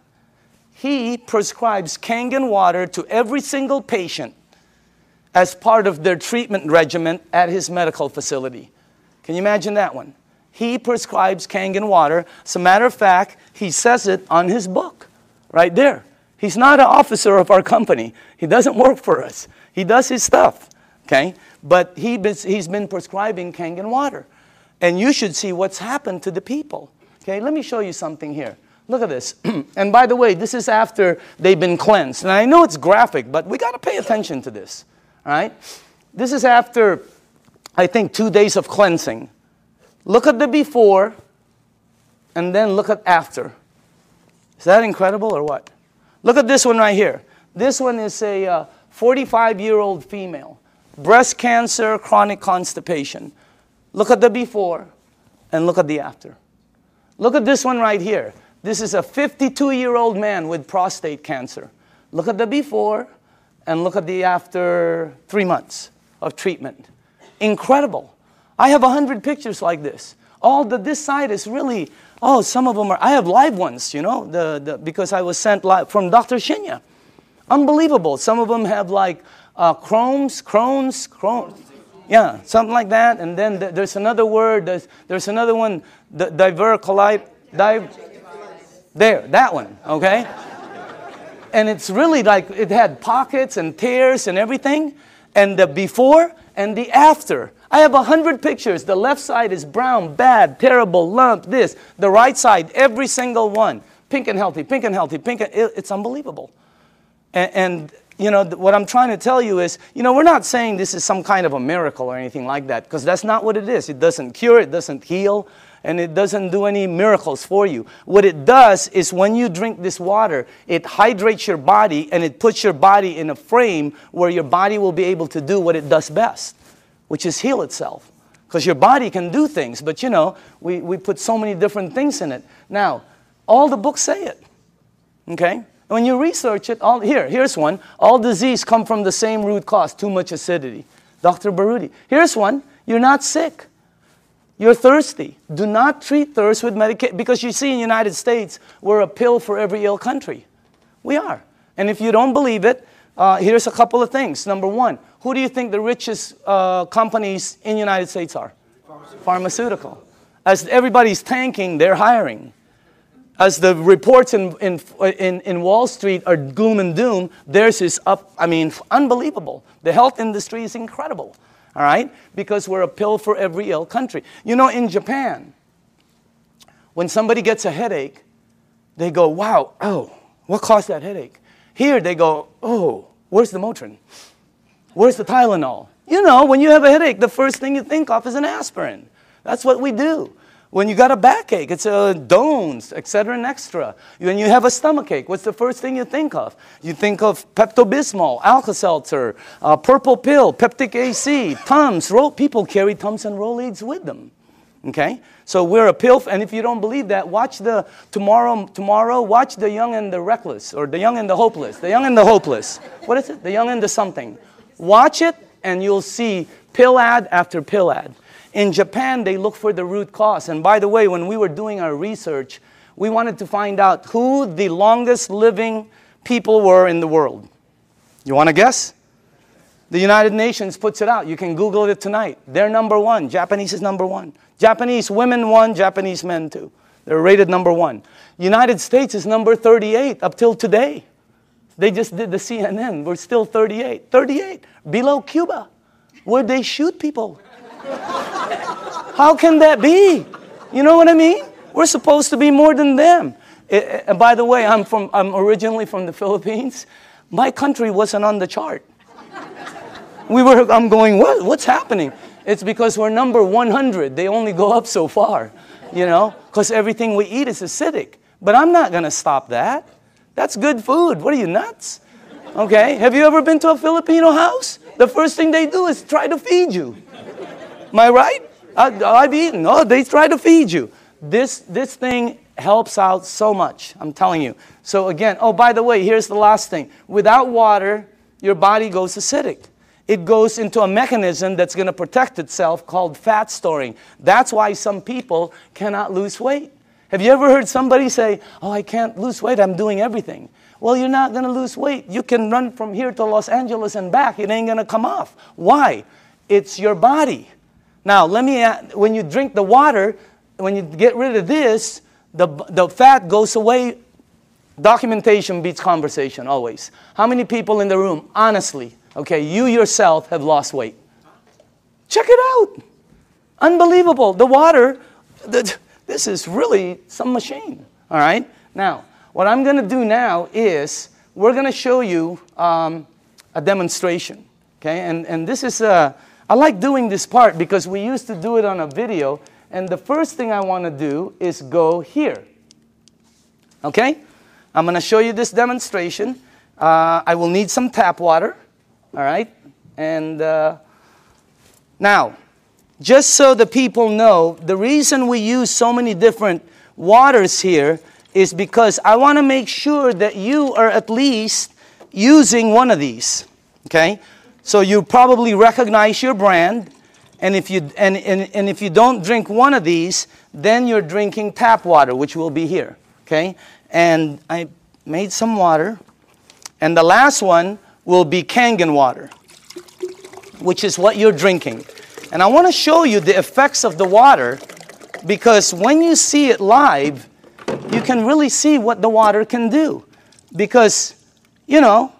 He prescribes Kangen Water to every single patient as part of their treatment regimen at his medical facility. Can you imagine that one? He prescribes Kangen Water. As a matter of fact, he says it on his book, right there. He's not an officer of our company. He doesn't work for us. He does his stuff, okay? But he, he's been prescribing Kangen Water. And you should see what's happened to the people, okay? Let me show you something here. Look at this. And by the way, this is after they've been cleansed. And I know it's graphic, but we got to pay attention to this, all right? This is after, I think, two days of cleansing. Look at the before, and then look at after. Is that incredible or what? Look at this one right here. This one is a forty-five-year-old uh, female. Breast cancer, chronic constipation. Look at the before, and look at the after. Look at this one right here. This is a fifty-two-year-old man with prostate cancer. Look at the before, and look at the after three months of treatment. Incredible. I have a hundred pictures like this. All the, this side is really, oh, some of them are, I have live ones, you know, the, the, because I was sent live from Doctor Shinya. Unbelievable. Some of them have like uh, Crohn's, Crohn's, Crohn's, yeah, something like that. And then th there's another word, there's, there's another one, the divercolite, div there, that one, okay? And it's really like, it had pockets and tears and everything. And the before and the after. I have a hundred pictures. The left side is brown, bad, terrible, lump, this. The right side, every single one. Pink and healthy, pink and healthy, pink and, it's unbelievable. And, and you know, what I'm trying to tell you is, you know, we're not saying this is some kind of a miracle or anything like that, because that's not what it is. It doesn't cure, it doesn't heal, and it doesn't do any miracles for you. What it does is when you drink this water, it hydrates your body, and it puts your body in a frame where your body will be able to do what it does best, which is heal itself. Because your body can do things, but you know, we, we put so many different things in it. Now, all the books say it, okay? When you research it, all, here, here's one. All disease come from the same root cause, too much acidity. Doctor Baruti. Here's one, you're not sick. You're thirsty. Do not treat thirst with medication. Because you see in the United States, we're a pill for every ill country. We are. And if you don't believe it, uh, here's a couple of things. Number one, who do you think the richest uh, companies in the United States are? Pharmaceutical. Pharmaceutical. As everybody's tanking, they're hiring. As the reports in, in, in, in Wall Street are gloom and doom, theirs is up, I mean, unbelievable. The health industry is incredible, all right? Because we're a pill for every ill country. You know, in Japan, when somebody gets a headache, they go, wow, oh, what caused that headache? Here they go, oh, where's the Motrin? Where's the Tylenol? You know, when you have a headache, the first thing you think of is an aspirin. That's what we do. When you got a backache, it's uh, Dones, et cetera, and extra. When you have a stomachache, what's the first thing you think of? You think of Pepto-Bismol, Alka-Seltzer, uh, Purple Pill, Peptic A C, Tums. Roll people carry Tums and Rolaids with them. Okay? So we're a pilf, and if you don't believe that, watch the tomorrow, tomorrow, watch The Young and the Reckless, or The Young and the Hopeless. The Young and the Hopeless. What is it? The Young and the something. Watch it, and you'll see pill ad after pill ad. In Japan, they look for the root cause. And by the way, when we were doing our research, we wanted to find out who the longest living people were in the world. You want to guess? The United Nations puts it out. You can Google it tonight. They're number one. Japanese is number one. Japanese women won, Japanese men too. They're rated number one. United States is number thirty-eight up till today. They just did the C N N. We're still thirty-eight. thirty-eight, below Cuba, where they shoot people. How can that be? You know what I mean? We're supposed to be more than them. It, it, and by the way, I'm, from, I'm originally from the Philippines. My country wasn't on the chart. We were, I'm going, what, what's happening? It's because we're number one hundred. They only go up so far, you know, because everything we eat is acidic. But I'm not going to stop that. That's good food. What are you, nuts? Okay, have you ever been to a Filipino house? The first thing they do is try to feed you. Am I right? I, I've eaten. No, they try to feed you. This, this thing helps out so much, I'm telling you. So again, oh, by the way, here's the last thing. Without water, your body goes acidic. It goes into a mechanism that's going to protect itself called fat storing. That's why some people cannot lose weight. Have you ever heard somebody say, oh, I can't lose weight, I'm doing everything? Well, you're not going to lose weight. You can run from here to Los Angeles and back. It ain't going to come off. Why? It's your body. Now, let me add, when you drink the water, when you get rid of this, the, the fat goes away. Documentation beats conversation, always. How many people in the room, honestly, okay, you yourself have lost weight? Check it out. Unbelievable. The water, the, this is really some machine, all right? Now, what I'm going to do now is we're going to show you um, a demonstration, okay? And, and this is a... I like doing this part because we used to do it on a video, and the first thing I want to do is go here. Okay? I'm going to show you this demonstration. Uh, I will need some tap water, all right? And uh, now, just so the people know, the reason we use so many different waters here is because I want to make sure that you are at least using one of these, okay? So you probably recognize your brand, and if you, and, and, and if you don't drink one of these, then you're drinking tap water, which will be here, okay? And I made some water, and the last one will be Kangen Water, which is what you're drinking. And I want to show you the effects of the water, because when you see it live, you can really see what the water can do. Because, you know,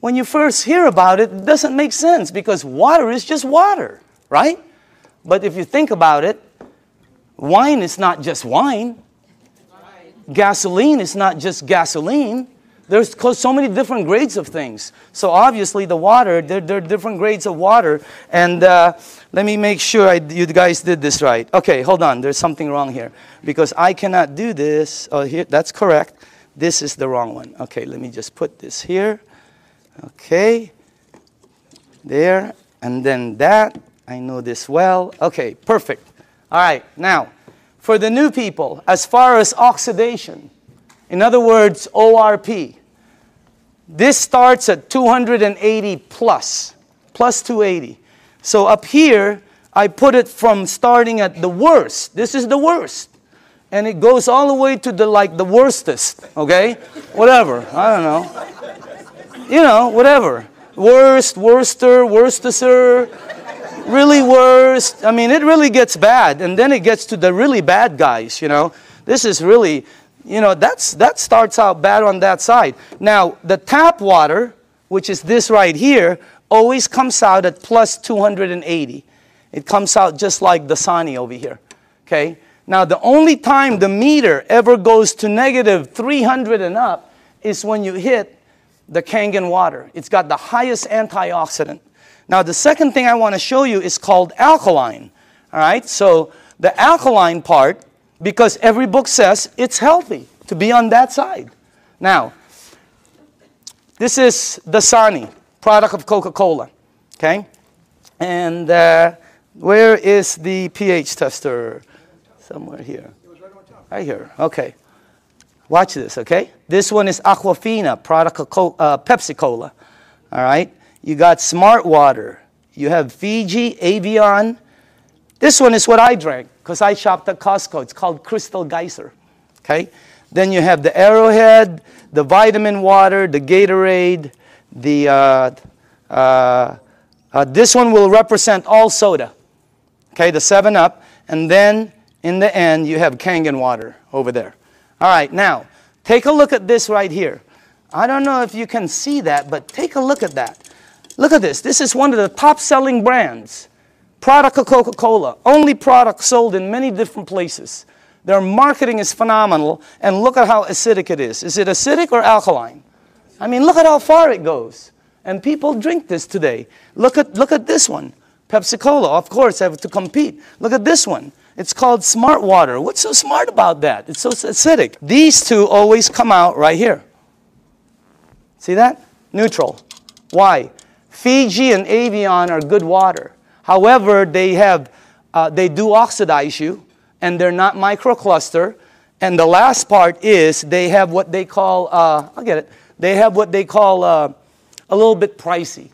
when you first hear about it, it doesn't make sense because water is just water, right? But if you think about it, wine is not just wine. Right. Gasoline is not just gasoline. There's so many different grades of things. So obviously the water, there, there are different grades of water. And uh, let me make sure I, you guys did this right. Okay, hold on. There's something wrong here because I cannot do this. Oh, here, that's correct. This is the wrong one. Okay, let me just put this here. Okay, there, and then that. I know this well. Okay, perfect. All right, now, for the new people, as far as oxidation, in other words, O R P, this starts at two hundred eighty plus, plus two eighty. So up here, I put it from starting at the worst. This is the worst. And it goes all the way to the, like, the worstest, okay? Whatever, I don't know. You know, whatever. Worst, worster, worstesser, really worst. I mean, it really gets bad. And then it gets to the really bad guys, you know. This is really, you know, that's, that starts out bad on that side. Now, the tap water, which is this right here, always comes out at plus two hundred eighty. It comes out just like Dasani over here, okay? Now, the only time the meter ever goes to negative three hundred and up is when you hit the Kangen water. It's got the highest antioxidant. Now, the second thing I want to show you is called alkaline. All right, so The alkaline part, because every book says it's healthy to be on that side. Now, this is Dasani, product of Coca-Cola, okay? And uh, where is the pH tester? Somewhere here. Right here, okay. Watch this, okay? This one is Aquafina, product of Co uh, Pepsi-Cola, all right? You got Smart Water. You have Fiji, Avion. This one is what I drank because I shopped at Costco. It's called Crystal Geyser, okay? Then you have the Arrowhead, the Vitamin Water, the Gatorade, the, uh, uh, uh, this one will represent all soda, okay, the seven up, and then in the end you have Kangen Water over there. All right, now, take a look at this right here. I don't know if you can see that, but take a look at that. Look at this. This is one of the top-selling brands, product of Coca-Cola, only product sold in many different places. Their marketing is phenomenal, and look at how acidic it is. Is it acidic or alkaline? I mean, look at how far it goes. And people drink this today. Look at, look at this one. Pepsi-Cola, of course, have to compete. Look at this one. It's called Smart Water. What's so smart about that? It's so acidic. These two always come out right here. See that? Neutral. Why? Fiji and Avion are good water. However, they, have, uh, they do oxidize you, and they're not microcluster. And the last part is they have what they call, uh, I'll get it, they have what they call uh, a little bit pricey.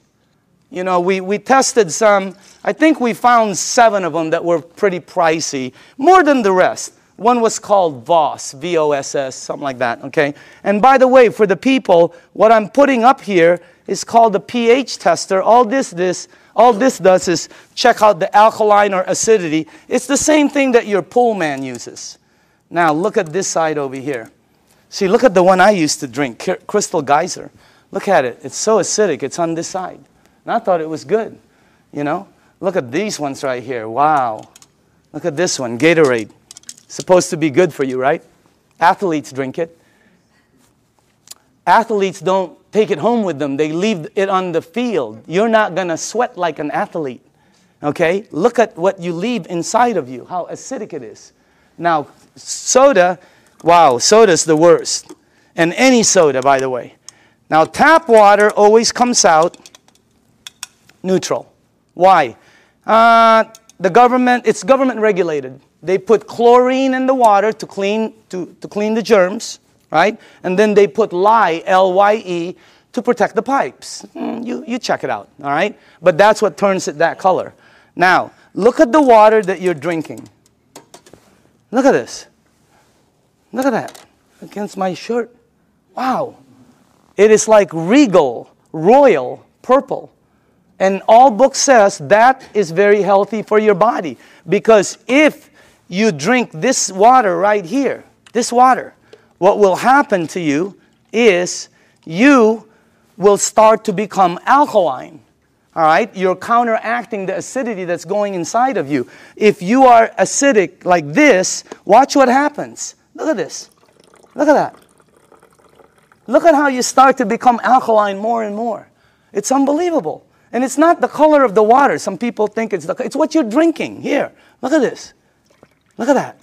You know, we, we tested some, I think we found seven of them that were pretty pricey, more than the rest. One was called Voss, V O S S, something like that, okay? And by the way, for the people, what I'm putting up here is called the pH tester. All this, this, all this does is check out the alkaline or acidity. It's the same thing that your pool man uses. Now, look at this side over here. See, look at the one I used to drink, Crystal Geyser. Look at it. It's so acidic. It's on this side. And I thought it was good, you know? Look at these ones right here. Wow. Look at this one, Gatorade. Supposed to be good for you, right? Athletes drink it. Athletes don't take it home with them. They leave it on the field. You're not going to sweat like an athlete, okay? Look at what you leave inside of you, how acidic it is. Now, soda, wow, soda's the worst. And any soda, by the way. Now, tap water always comes out neutral. Why? Uh, the government, it's government regulated. They put chlorine in the water to clean, to, to clean the germs, right? And then they put lye, L Y E, to protect the pipes. Mm, you, you check it out, all right? But that's what turns it that color. Now, look at the water that you're drinking. Look at this. Look at that. Against my shirt. Wow. It is like regal, royal, purple. And all book says that is very healthy for your body. Because if you drink this water right here, this water, what will happen to you is you will start to become alkaline, all right? You're counteracting the acidity that's going inside of you. If you are acidic like this, watch what happens. Look at this. Look at that. Look at how you start to become alkaline more and more. It's unbelievable. And it's not the color of the water. Some people think it's the, it's what you're drinking. Here, look at this. Look at that.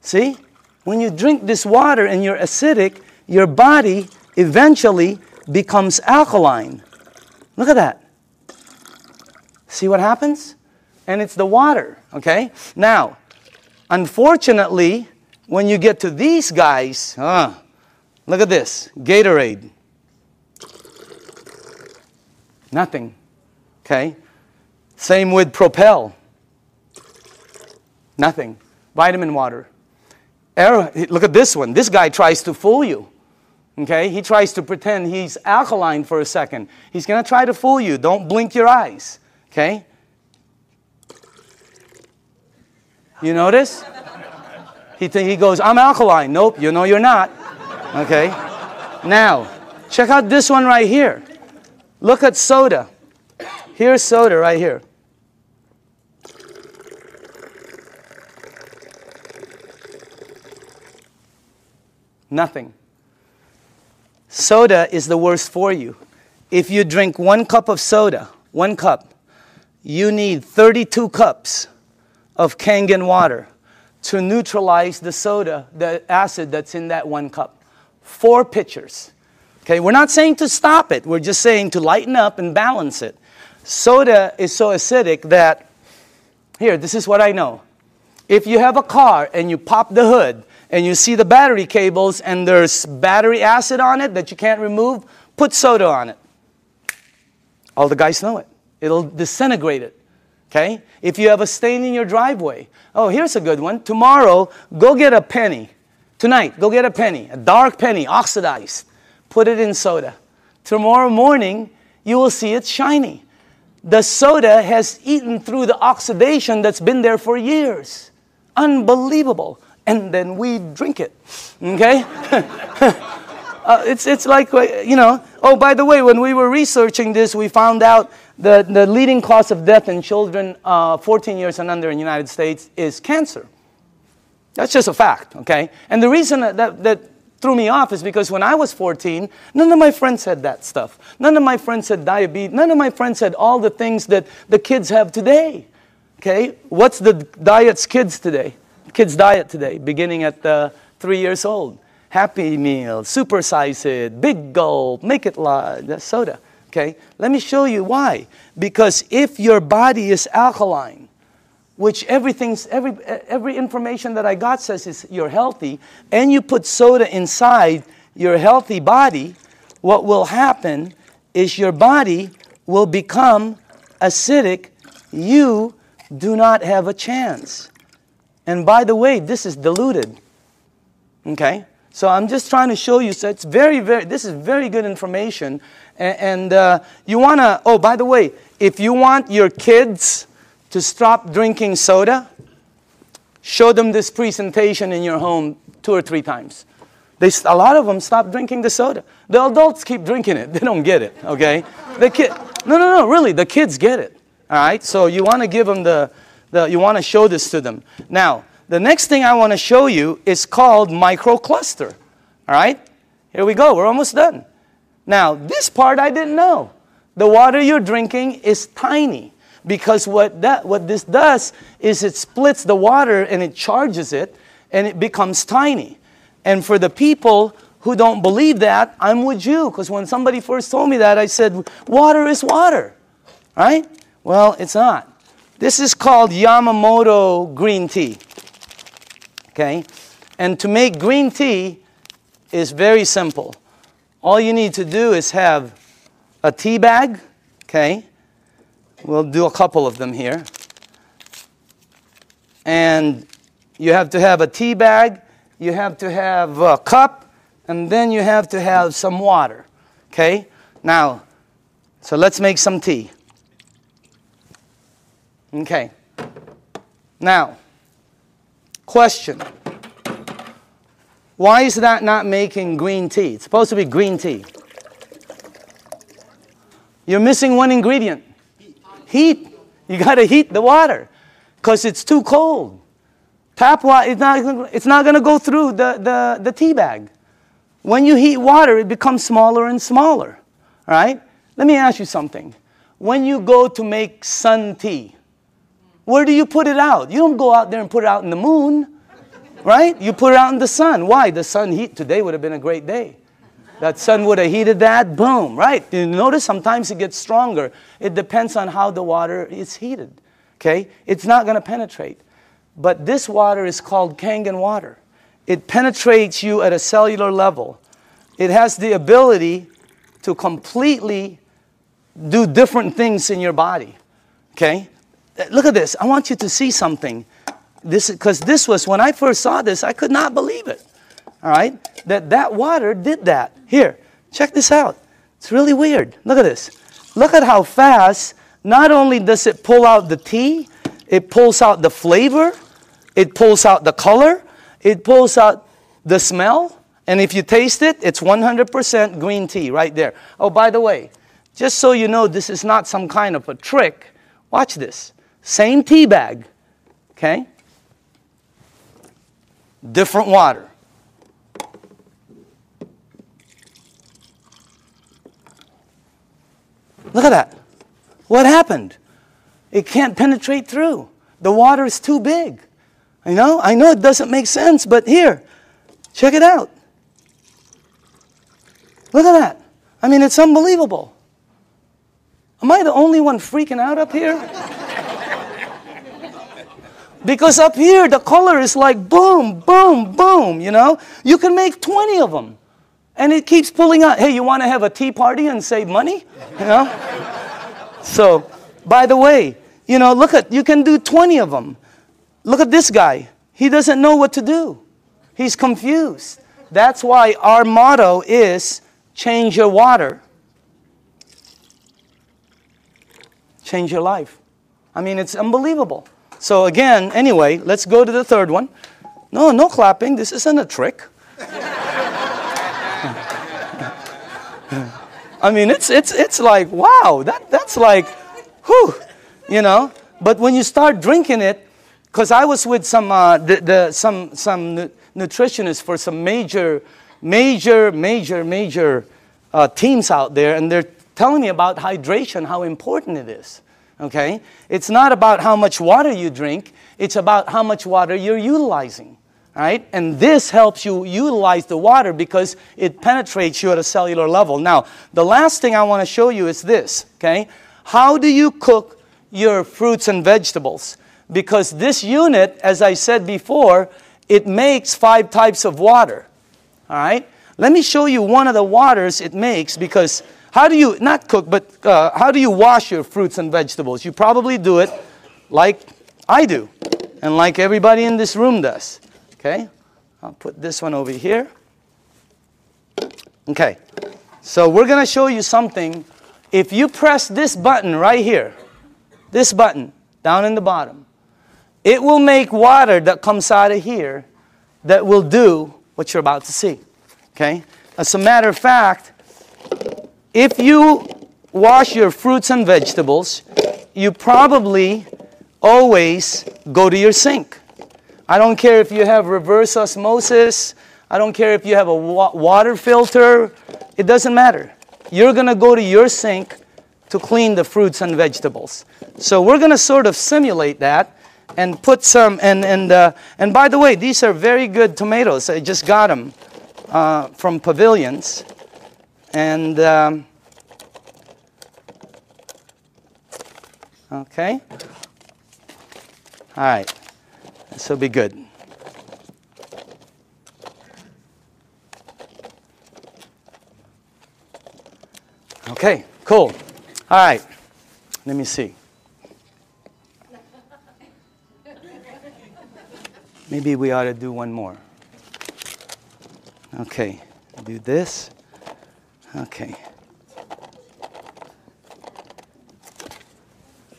See? When you drink this water and you're acidic, your body eventually becomes alkaline. Look at that. See what happens? And it's the water, okay? Now, unfortunately, when you get to these guys, uh, look at this, Gatorade. Nothing, okay? Same with Propel. Nothing. Vitamin water. Arrow, look at this one. This guy tries to fool you. Okay? He tries to pretend he's alkaline for a second. He's going to try to fool you. Don't blink your eyes. Okay? You notice? He, he goes, I'm alkaline. Nope, you know you're not. Okay? Now, check out this one right here. Look at soda. Here's soda right here. Nothing. Soda is the worst for you. If you drink one cup of soda, one cup, you need thirty-two cups of Kangen Water to neutralize the soda, the acid that's in that one cup. Four pitchers. Okay, we're not saying to stop it. We're just saying to lighten up and balance it. Soda is so acidic that, here, this is what I know. If you have a car and you pop the hood and you see the battery cables and there's battery acid on it that you can't remove, put soda on it. All the guys know it. It'll disintegrate it. Okay? If you have a stain in your driveway, oh, here's a good one. Tomorrow, go get a penny. Tonight, go get a penny, a dark penny, oxidized. Put it in soda. Tomorrow morning, you will see it shiny. The soda has eaten through the oxidation that's been there for years. Unbelievable. And then we drink it. Okay? uh, it's, it's like, you know, oh, by the way, when we were researching this, we found out the, the leading cause of death in children uh, fourteen years and under in the United States is cancer. That's just a fact, okay? And the reason that, that, that threw me off is because when I was fourteen, none of my friends said that stuff. None of my friends said diabetes. None of my friends said all the things that the kids have today, okay? What's the diet's kids today? Kids' diet today, beginning at uh, three years old. Happy Meal, supersize it, big gulp, make it large, that's soda, okay? Let me show you why. Because if your body is alkaline, which everything's, every, every information that I got says is you're healthy, and you put soda inside your healthy body, what will happen is your body will become acidic. You do not have a chance. And by the way, this is diluted, okay? So I'm just trying to show you, so it's very, very, this is very good information. And, and uh, you want to, oh, by the way, if you want your kids to stop drinking soda, show them this presentation in your home two or three times. They, a lot of them stop drinking the soda. The adults keep drinking it. They don't get it, okay? The kid, no, no, no, really, the kids get it, all right? So you want to give them the, the you want to show this to them. Now, the next thing I want to show you is called microcluster, all right? Here we go. We're almost done. Now, this part I didn't know. The water you're drinking is tiny. Because what, that, what this does is it splits the water and it charges it and it becomes tiny. And for the people who don't believe that, I'm with you. Because when somebody first told me that, I said, water is water, right? Well, it's not. This is called Yamamoto green tea, okay? And to make green tea is very simple. All you need to do is have a tea bag, okay? We'll do a couple of them here. And you have to have a tea bag, you have to have a cup, and then you have to have some water, okay? Now, so let's make some tea. Okay. Now, question. Why is that not making green tea? It's supposed to be green tea. You're missing one ingredient. Heat. You got to heat the water because it's too cold. Tap water, it's not, it's not going to go through the, the, the tea bag. When you heat water, it becomes smaller and smaller. All right? Let me ask you something. When you go to make sun tea, where do you put it out? You don't go out there and put it out in the moon, right? You put it out in the sun. Why? The sun heat today would have been a great day. That sun would have heated that, boom, right? You notice sometimes it gets stronger. It depends on how the water is heated, okay? It's not going to penetrate. But this water is called Kangen water. It penetrates you at a cellular level. It has the ability to completely do different things in your body, okay? Look at this. I want you to see something. This, because this was, when I first saw this, I could not believe it. All right, that that water did that. Here, check this out. It's really weird. Look at this. Look at how fast, not only does it pull out the tea, it pulls out the flavor, it pulls out the color, it pulls out the smell, and if you taste it, it's one hundred percent green tea right there. Oh, by the way, just so you know, this is not some kind of a trick. Watch this. Same tea bag, okay? Different water. Look at that. What happened? It can't penetrate through. The water is too big. You know, I know it doesn't make sense, but here, check it out. Look at that. I mean, it's unbelievable. Am I the only one freaking out up here? Because up here, the color is like boom, boom, boom, you know? You can make twenty of them. And it keeps pulling out. Hey, you want to have a tea party and save money? You know? So, by the way, you know, look at, you can do twenty of them. Look at this guy. He doesn't know what to do. He's confused. That's why our motto is change your water. Change your life. I mean, it's unbelievable. So again, anyway, let's go to the third one. No, no clapping. This isn't a trick. I mean, it's, it's, it's like, wow, that, that's like, whew, you know. But when you start drinking it, because I was with some, uh, the, the, some, some nu nutritionists for some major, major, major, major uh, teams out there, and they're telling me about hydration, how important it is, okay? It's not about how much water you drink, it's about how much water you're utilizing, right? And this helps you utilize the water because it penetrates you at a cellular level. Now, the last thing I want to show you is this, okay? How do you cook your fruits and vegetables? Because this unit, as I said before, it makes five types of water, all right? Let me show you one of the waters it makes, because how do you, not cook, but uh, how do you wash your fruits and vegetables? You probably do it like I do, and like everybody in this room does, okay? I'll put this one over here. Okay, so we're gonna show you something. If you press this button right here, this button down in the bottom, it will make water that comes out of here that will do what you're about to see, okay? As a matter of fact, if you wash your fruits and vegetables, you probably always go to your sink. I don't care if you have reverse osmosis, I don't care if you have a wa water filter, it doesn't matter. You're gonna go to your sink to clean the fruits and vegetables. So we're gonna sort of simulate that and put some, and, and, uh, and by the way, these are very good tomatoes. I just got them uh, from Pavilions. And, um, okay. All right, this will be good. Okay, cool. All right, let me see. Maybe we ought to do one more. Okay, do this. Okay.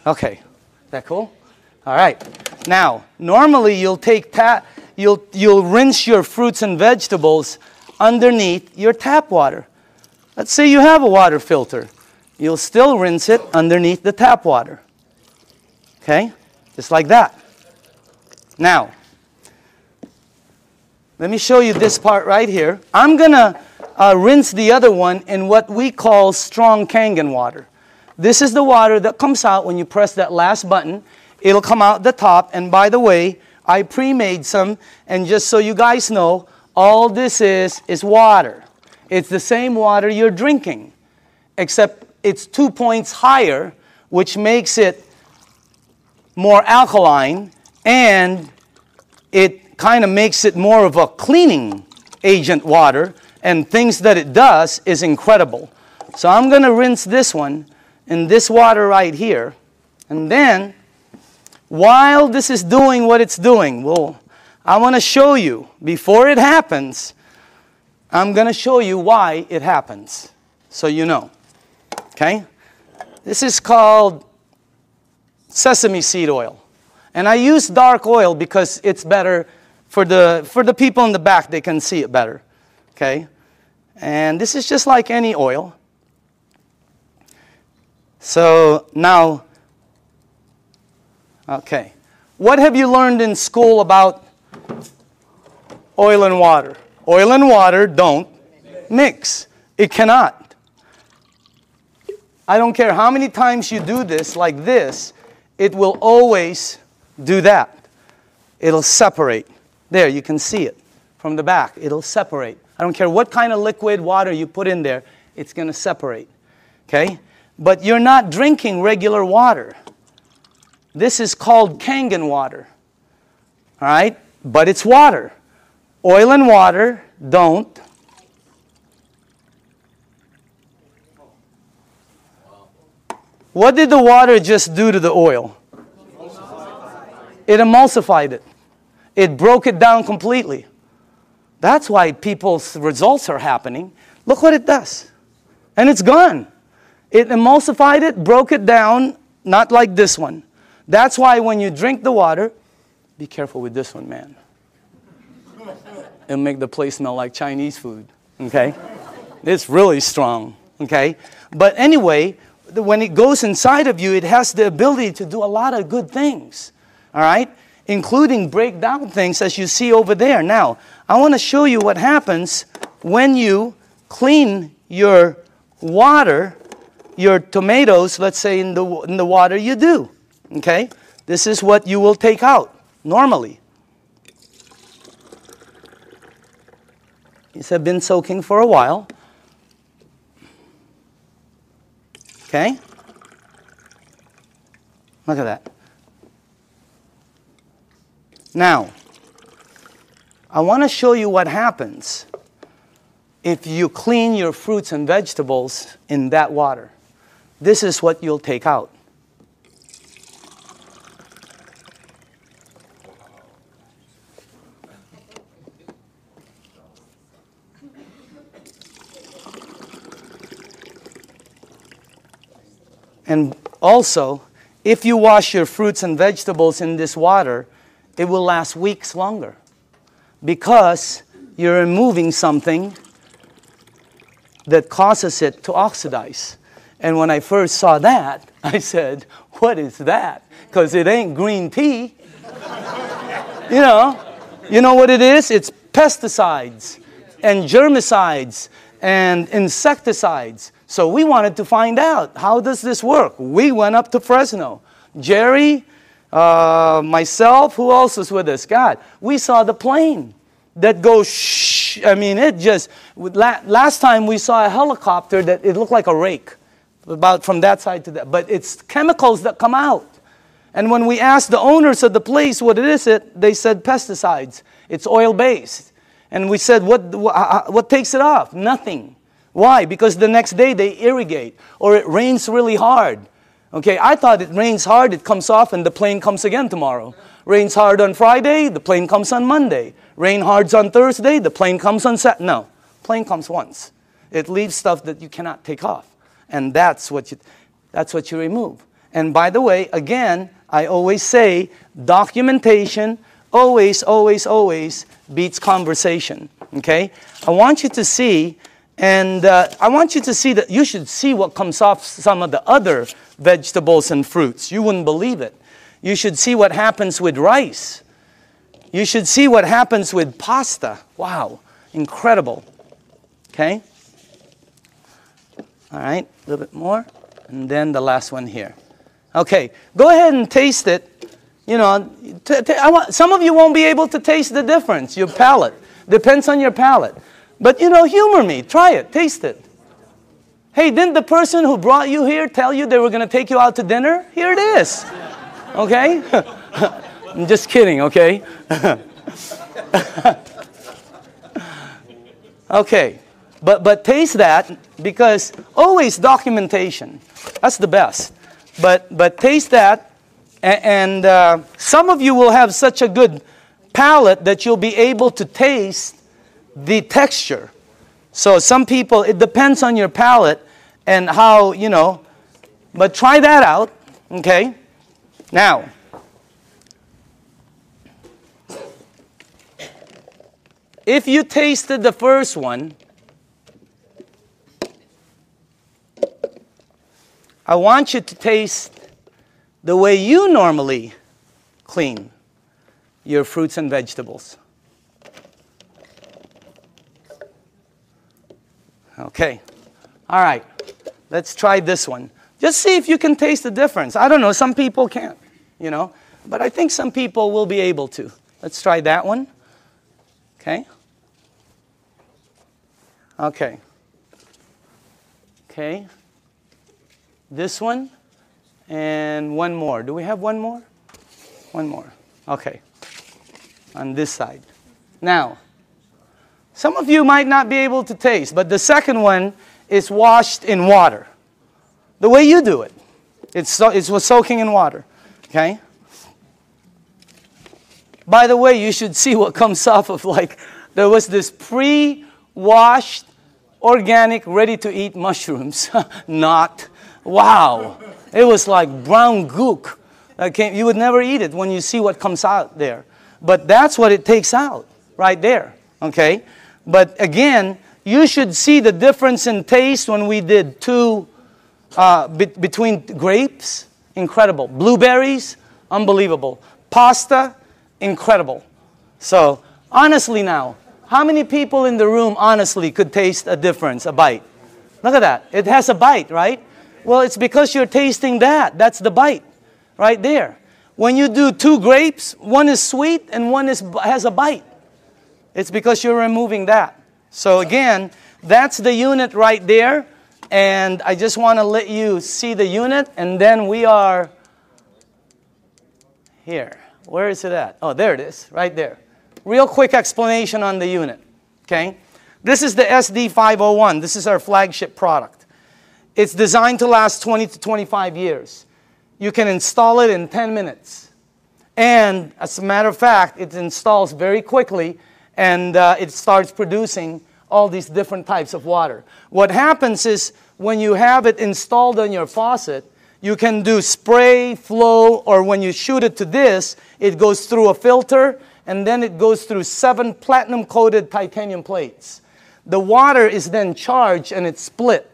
Okay, is that cool? All right. Now, normally you'll take tap, you'll you'll rinse your fruits and vegetables underneath your tap water. Let's say you have a water filter. You'll still rinse it underneath the tap water. Okay? Just like that. Now, let me show you this part right here. I'm going to uh, rinse the other one in what we call strong Kangen water. This is the water that comes out when you press that last button. It'll come out the top. And by the way, I pre-made some. And just so you guys know, all this is is water. It's the same water you're drinking, except it's two points higher, which makes it more alkaline, and it kind of makes it more of a cleaning agent water, and things that it does is incredible. So I'm going to rinse this one in this water right here, and then while this is doing what it's doing, well, I want to show you, before it happens, I'm going to show you why it happens, so you know. Okay, this is called sesame seed oil, and I use dark oil because it's better for the for the people in the back; they can see it better. Okay, and this is just like any oil. So now, okay, what have you learned in school about oil and water? Oil and water don't mix; it cannot. I don't care how many times you do this, like this, it will always do that. It'll separate. There, you can see it from the back. It'll separate. I don't care what kind of liquid water you put in there, it's going to separate. Okay? But you're not drinking regular water. This is called Kangen water. All right? But it's water. Oil and water don't. What did the water just do to the oil? It emulsified it. It broke it down completely. That's why people's results are happening. Look what it does. And it's gone. It emulsified it, broke it down, not like this one. That's why when you drink the water, be careful with this one, man. It'll make the place smell like Chinese food, okay? It's really strong, okay? But anyway, when it goes inside of you, it has the ability to do a lot of good things, all right? Including break down things as you see over there. Now, I want to show you what happens when you clean your water, your tomatoes, let's say in the, in the water you do, okay? This is what you will take out normally. These have been soaking for a while. Okay? Look at that. Now, I want to show you what happens if you clean your fruits and vegetables in that water. This is what you'll take out. And also, if you wash your fruits and vegetables in this water, it will last weeks longer because you're removing something that causes it to oxidize. And when I first saw that, I said, what is that? Because it ain't green tea. You know, you know what it is? It's pesticides and germicides and insecticides. So we wanted to find out, how does this work? We went up to Fresno. Jerry, Uh, myself, who else was with us? God, we saw the plane that goes shh. I mean, it just, last time we saw a helicopter that it looked like a rake, about from that side to that. But it's chemicals that come out. And when we asked the owners of the place what it is, it, they said pesticides. It's oil-based. And we said, what, what, what takes it off? Nothing. Why? Because the next day they irrigate, or it rains really hard. Okay, I thought it rains hard, it comes off, and the plane comes again tomorrow. Rains hard on Friday, the plane comes on Monday. Rain hard on Thursday, the plane comes on Saturday. No, plane comes once. It leaves stuff that you cannot take off. And that's what you, that's what you remove. And by the way, again, I always say, documentation always, always, always beats conversation. Okay? I want you to see... And uh, I want you to see that you should see what comes off some of the other vegetables and fruits. You wouldn't believe it. You should see what happens with rice. You should see what happens with pasta. Wow, incredible. Okay? All right, a little bit more. And then the last one here. Okay, go ahead and taste it. You know, t t I want, some of you won't be able to taste the difference. Your palate. Depends on your palate. But, you know, humor me. Try it. Taste it. Hey, didn't the person who brought you here tell you they were going to take you out to dinner? Here it is. Okay? I'm just kidding, okay? Okay. But, but taste that, because always documentation. That's the best. But, but taste that, and, and uh, some of you will have such a good palate that you'll be able to taste the texture. So some people, it depends on your palate and how, you know, but try that out, okay? Now, if you tasted the first one, I want you to taste the way you normally clean your fruits and vegetables. Okay. All right. Let's try this one. Just see if you can taste the difference. I don't know. Some people can't, you know. But I think some people will be able to. Let's try that one. Okay. Okay. Okay. This one. And one more. Do we have one more? One more. Okay. On this side. Now, some of you might not be able to taste, but the second one is washed in water. The way you do it. It's so, it was soaking in water. Okay? By the way, you should see what comes off of, like, there was this pre-washed, organic, ready-to-eat mushrooms. Not. Wow. It was like brown gook. Okay, you would never eat it when you see what comes out there. But that's what it takes out right there. Okay? But again, you should see the difference in taste when we did two uh, be between grapes, incredible. Blueberries, unbelievable. Pasta, incredible. So honestly now, how many people in the room honestly could taste a difference, a bite? Look at that. It has a bite, right? Well, it's because you're tasting that. That's the bite right there. When you do two grapes, one is sweet and one is, has a bite. It's because you're removing that. So again, that's the unit right there. And I just want to let you see the unit. And then we are here. Where is it at? Oh, there it is. Right there. Real quick explanation on the unit. Okay. This is the S D five oh one. This is our flagship product. It's designed to last twenty to twenty-five years. You can install it in ten minutes. And as a matter of fact, it installs very quickly, and uh, it starts producing all these different types of water. What happens is when you have it installed on your faucet, you can do spray, flow, or when you shoot it to this, it goes through a filter, and then it goes through seven platinum-coated titanium plates. The water is then charged, and it's split.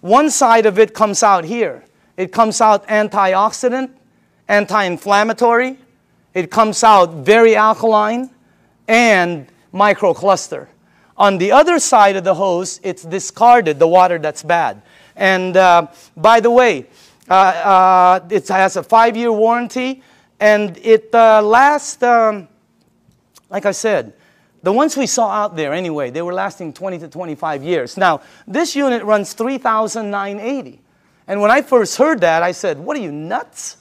One side of it comes out here. It comes out antioxidant, anti-inflammatory. It comes out very alkaline and microcluster. On the other side of the hose, it's discarded, the water that's bad. And uh, by the way, uh, uh, it has a five-year warranty. And it uh, lasts, um, like I said, the ones we saw out there anyway, they were lasting twenty to twenty-five years. Now, this unit runs three thousand nine hundred eighty dollars. And when I first heard that, I said, what are you, nuts?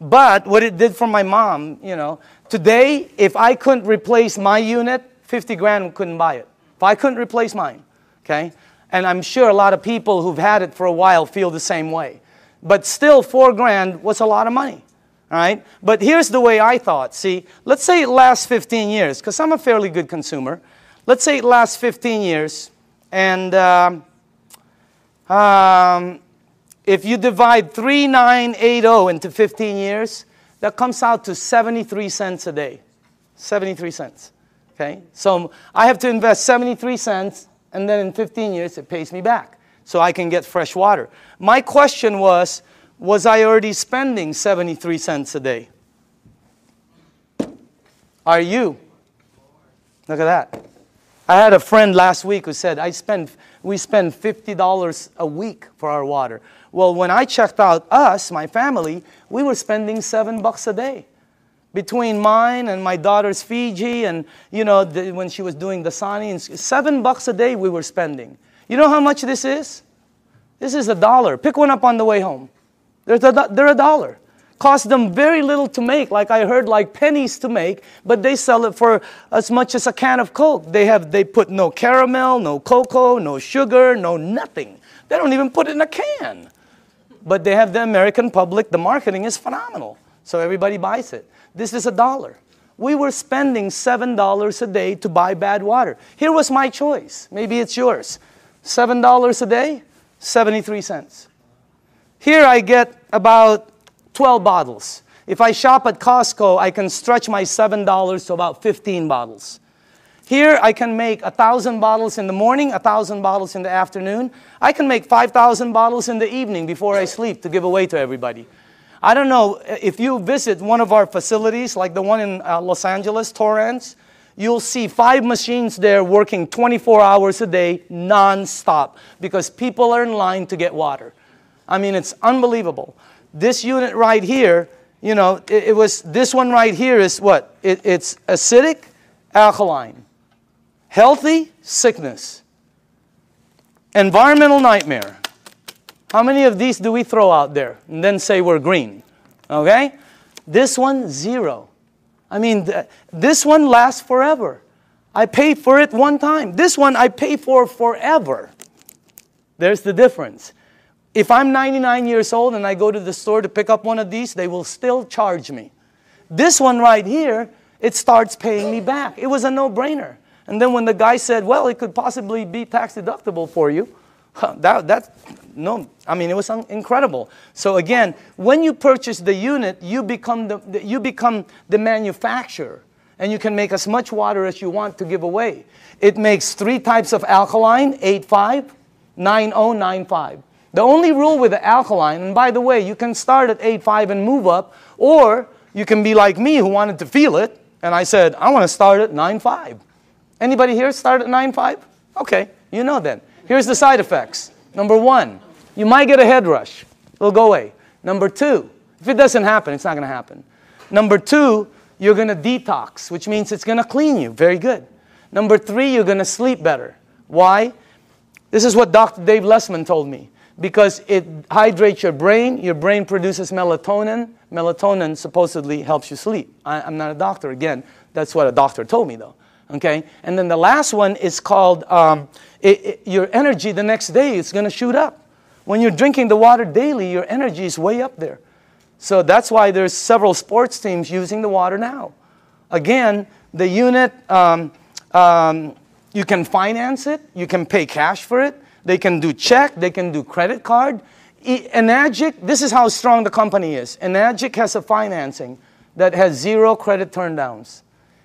But what it did for my mom, you know, today, if I couldn't replace my unit, fifty grand couldn't buy it. If I couldn't replace mine, okay? And I'm sure a lot of people who've had it for a while feel the same way. But still, four grand was a lot of money, all right? But here's the way I thought, see? Let's say it lasts fifteen years, because I'm a fairly good consumer. Let's say it lasts fifteen years, and um, um, if you divide three thousand nine hundred eighty into fifteen years, that comes out to seventy-three cents a day. seventy-three cents. Okay? So I have to invest seventy-three cents, and then in fifteen years, it pays me back. So I can get fresh water. My question was, was I already spending seventy-three cents a day? Are you? Look at that. I had a friend last week who said, I spend, we spend fifty dollars a week for our water. Well, when I checked out us, my family, we were spending seven bucks a day. Between mine and my daughter's Fiji and, you know, the, when she was doing Dasani, and seven bucks a day we were spending. You know how much this is? This is a dollar. Pick one up on the way home. They're, the, they're a dollar. Cost them very little to make, like I heard, like pennies to make, but they sell it for as much as a can of Coke. They have, they put no caramel, no cocoa, no sugar, no nothing. They don't even put it in a can. But they have the American public, the marketing is phenomenal. So everybody buys it. This is a dollar. We were spending seven dollars a day to buy bad water. Here was my choice. Maybe it's yours. seven dollars a day, seventy-three cents. Here I get about twelve bottles. If I shop at Costco, I can stretch my seven dollars to about fifteen bottles. Here, I can make one thousand bottles in the morning, one thousand bottles in the afternoon. I can make five thousand bottles in the evening before I sleep to give away to everybody. I don't know, if you visit one of our facilities, like the one in uh, Los Angeles, Torrance, you'll see five machines there working twenty-four hours a day, non-stop, because people are in line to get water. I mean, it's unbelievable. This unit right here You know, it, it was, this one right here is what? It, it's acidic, alkaline. Healthy, sickness. Environmental nightmare. How many of these do we throw out there and then say we're green? Okay? This one, zero. I mean, th this one lasts forever. I paid for it one time. This one I pay for forever. There's the difference. If I'm ninety-nine years old and I go to the store to pick up one of these, they will still charge me. This one right here, it starts paying me back. It was a no-brainer. And then when the guy said, well, it could possibly be tax deductible for you, huh, that, that, no, I mean, it was incredible. So again, when you purchase the unit, you become the, you become the manufacturer. And you can make as much water as you want to give away. It makes three types of alkaline, eight five, nine oh, nine five. The only rule with the alkaline, and by the way, you can start at eight five and move up, or you can be like me who wanted to feel it, and I said, I want to start at nine five. Anybody here start at nine five? Okay, you know then. Here's the side effects. Number one, you might get a head rush. It'll go away. Number two, if it doesn't happen, it's not going to happen. Number two, you're going to detox, which means it's going to clean you. Very good. Number three, you're going to sleep better. Why? This is what Doctor Dave Lessman told me. Because it hydrates your brain. Your brain produces melatonin. Melatonin supposedly helps you sleep. I, I'm not a doctor. Again, that's what a doctor told me, though. Okay? And then the last one is called um, it, it, your energy the next day is going to shoot up. When you're drinking the water daily, your energy is way up there. So that's why there's several sports teams using the water now. Again, the unit, um, um, you can finance it. You can pay cash for it. They can do check. They can do credit card. E Enagic, this is how strong the company is. Enagic has a financing that has zero credit turndowns.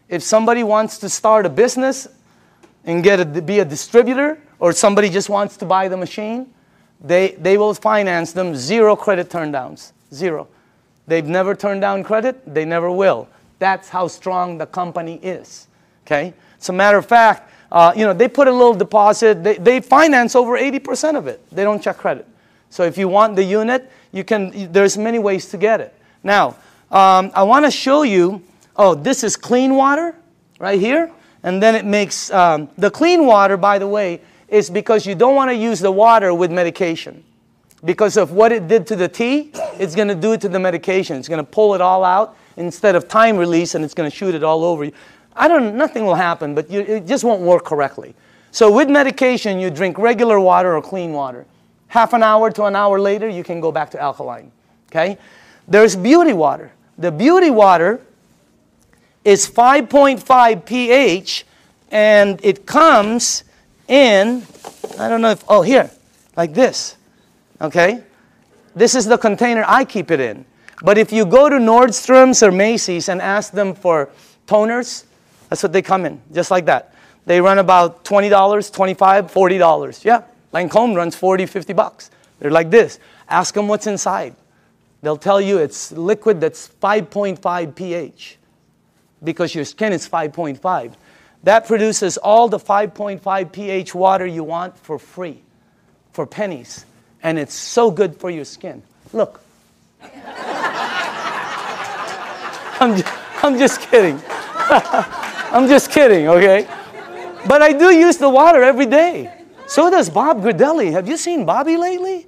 If somebody wants to start a business and get a, be a distributor, or somebody just wants to buy the machine, they, they will finance them zero credit turndowns, zero. They've never turned down credit. They never will. That's how strong the company is. Okay? As a matter of fact, uh, you know, they put a little deposit. They, they finance over eighty percent of it. They don't check credit. So if you want the unit, you can, there's many ways to get it. Now, um, I want to show you, oh, this is clean water right here. And then it makes, um, the clean water, by the way, is because you don't want to use the water with medication. Because of what it did to the tea, it's going to do it to the medication. It's going to pull it all out instead of time release, and it's going to shoot it all over you. I don't, nothing will happen, but you, it just won't work correctly. So with medication, you drink regular water or clean water. Half an hour to an hour later, you can go back to alkaline. Okay? There's beauty water. The beauty water is five point five pH, and it comes in, I don't know if, oh, here, like this. Okay? This is the container I keep it in. But if you go to Nordstrom's or Macy's and ask them for toners, that's what they come in, just like that. They run about twenty dollars, twenty-five dollars, forty dollars. Yeah, Lancome runs forty, fifty bucks. They're like this. Ask them what's inside. They'll tell you it's liquid that's five point five pH because your skin is five point five. That produces all the five point five pH water you want for free, for pennies. And it's so good for your skin. Look. I'm, just, I'm just kidding. I'm just kidding, okay? But I do use the water every day. So does Bob Gridelli. Have you seen Bobby lately?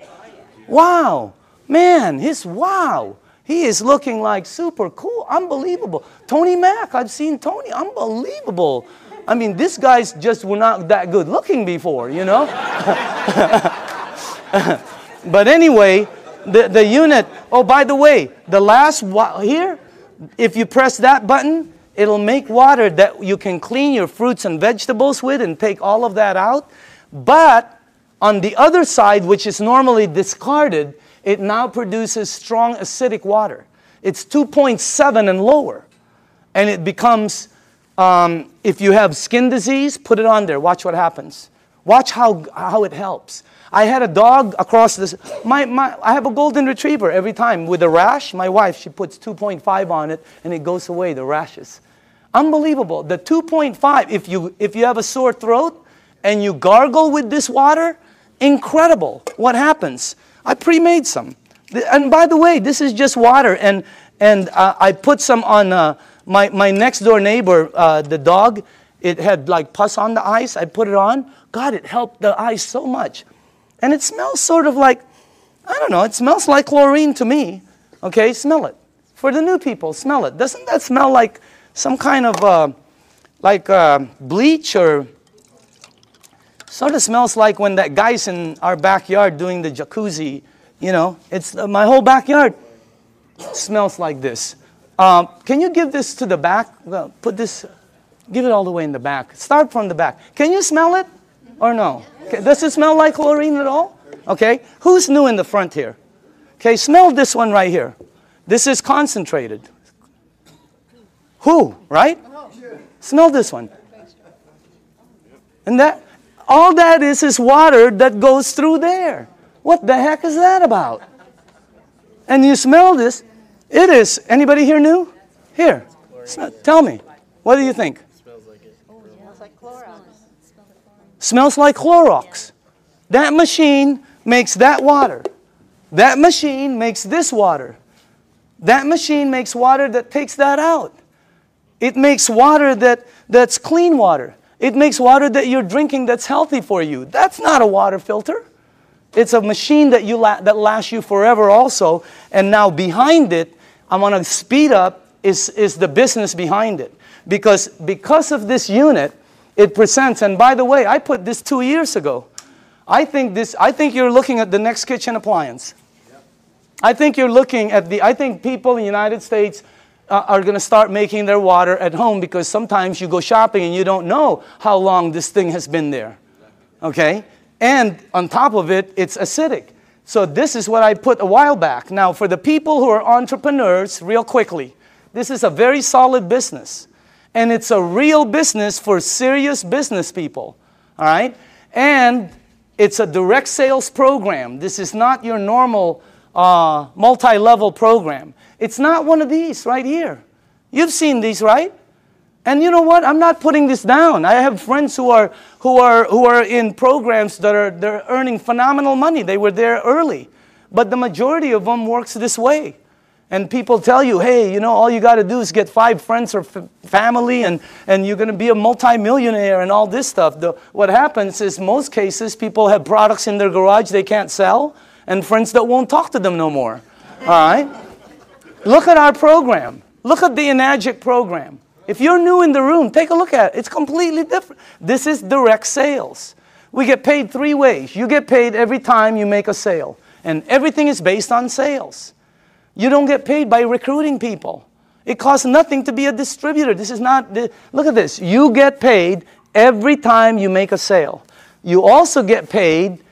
Wow. Man, his wow. He is looking like super cool. Unbelievable. Tony Mack, I've seen Tony. Unbelievable. I mean, these guys just were not that good looking before, you know? But anyway, the, the unit, oh, by the way, the last wa here, if you press that button, it'll make water that you can clean your fruits and vegetables with and take all of that out. But on the other side, which is normally discarded, it now produces strong acidic water. It's two point seven and lower. And it becomes, um, if you have skin disease, put it on there. Watch what happens. Watch how, how it helps. I had a dog across this. My, my, I have a golden retriever every time. With a rash, my wife, she puts two point five on it, and it goes away, the rashes. Unbelievable. The two point five, if you, if you have a sore throat and you gargle with this water, incredible what happens. I pre-made some. And by the way, this is just water. And And uh, I put some on uh, my, my next door neighbor, uh, the dog. It had like pus on the ice. I put it on. God, it helped the ice so much. And it smells sort of like, I don't know, it smells like chlorine to me. Okay, smell it. For the new people, smell it. Doesn't that smell like some kind of uh, like uh, bleach or sort of smells like when that guy's in our backyard doing the jacuzzi, you know. It's uh, my whole backyard smells like this. Uh, can you give this to the back? Well, put this, give it all the way in the back. Start from the back. Can you smell it or no? Okay. Does it smell like chlorine at all? Okay. Who's new in the front here? Okay, smell this one right here. This is concentrated. Who, right? Smell this one. And that, all that is is water that goes through there. What the heck is that about? And you smell this. It is. Anybody here new? Here. Smell, tell me. What do you think? Smells like it. Smells like Clorox. Smells like Clorox. That machine makes that water. That machine makes this water. That machine makes water that takes that out. It makes water that, that's clean water. It makes water that you're drinking that's healthy for you. That's not a water filter. It's a machine that, you la that lasts you forever also. And now behind it, I'm going to speed up, is, is the business behind it. Because, because of this unit, it presents, and by the way, I put this two years ago. I think, this, I think you're looking at the next kitchen appliance. I think you're looking at the, I think people in the United States uh, are going to start making their water at home, because sometimes you go shopping and you don't know how long this thing has been there. Okay? And on top of it, it's acidic. So this is what I put a while back. Now for the people who are entrepreneurs, real quickly, this is a very solid business. And it's a real business for serious business people. All right? And it's a direct sales program. This is not your normal Uh, multi-level program. It's not one of these right here. You've seen these, right? And you know what? I'm not putting this down. I have friends who are who are who are in programs that are they're earning phenomenal money. They were there early, but the majority of them works this way. And people tell you, hey, you know, all you got to do is get five friends or f family, and and you're going to be a multi-millionaire and all this stuff. The, what happens is most cases people have products in their garage they can't sell. And friends that won't talk to them no more. All right? Look at our program. Look at the Enagic program. If you're new in the room, take a look at it. It's completely different. This is direct sales. We get paid three ways. You get paid every time you make a sale. And everything is based on sales. You don't get paid by recruiting people. It costs nothing to be a distributor. This is not, the, look at this. You get paid every time you make a sale. You also get paid.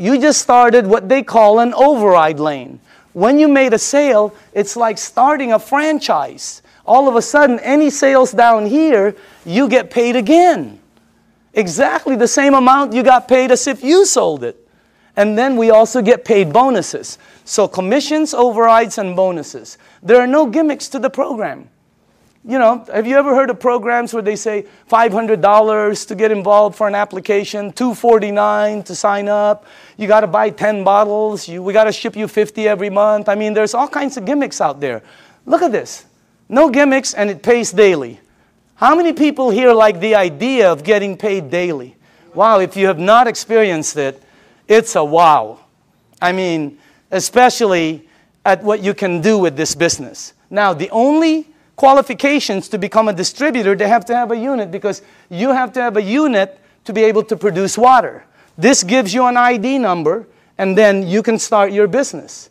You just started what they call an override lane. When you made a sale, it's like starting a franchise. All of a sudden, any sales down here, you get paid again. Exactly the same amount you got paid as if you sold it. And then we also get paid bonuses. So commissions, overrides, and bonuses. There are no gimmicks to the program. You know, have you ever heard of programs where they say five hundred dollars to get involved for an application, two forty-nine to sign up, you got to buy ten bottles, you, we got to ship you fifty every month. I mean, there's all kinds of gimmicks out there. Look at this. No gimmicks, and it pays daily. How many people here like the idea of getting paid daily? Wow, if you have not experienced it, it's a wow. I mean, especially at what you can do with this business. Now, the only qualifications to become a distributor, they have to have a unit, because you have to have a unit to be able to produce water. This gives you an I D number, and then you can start your business.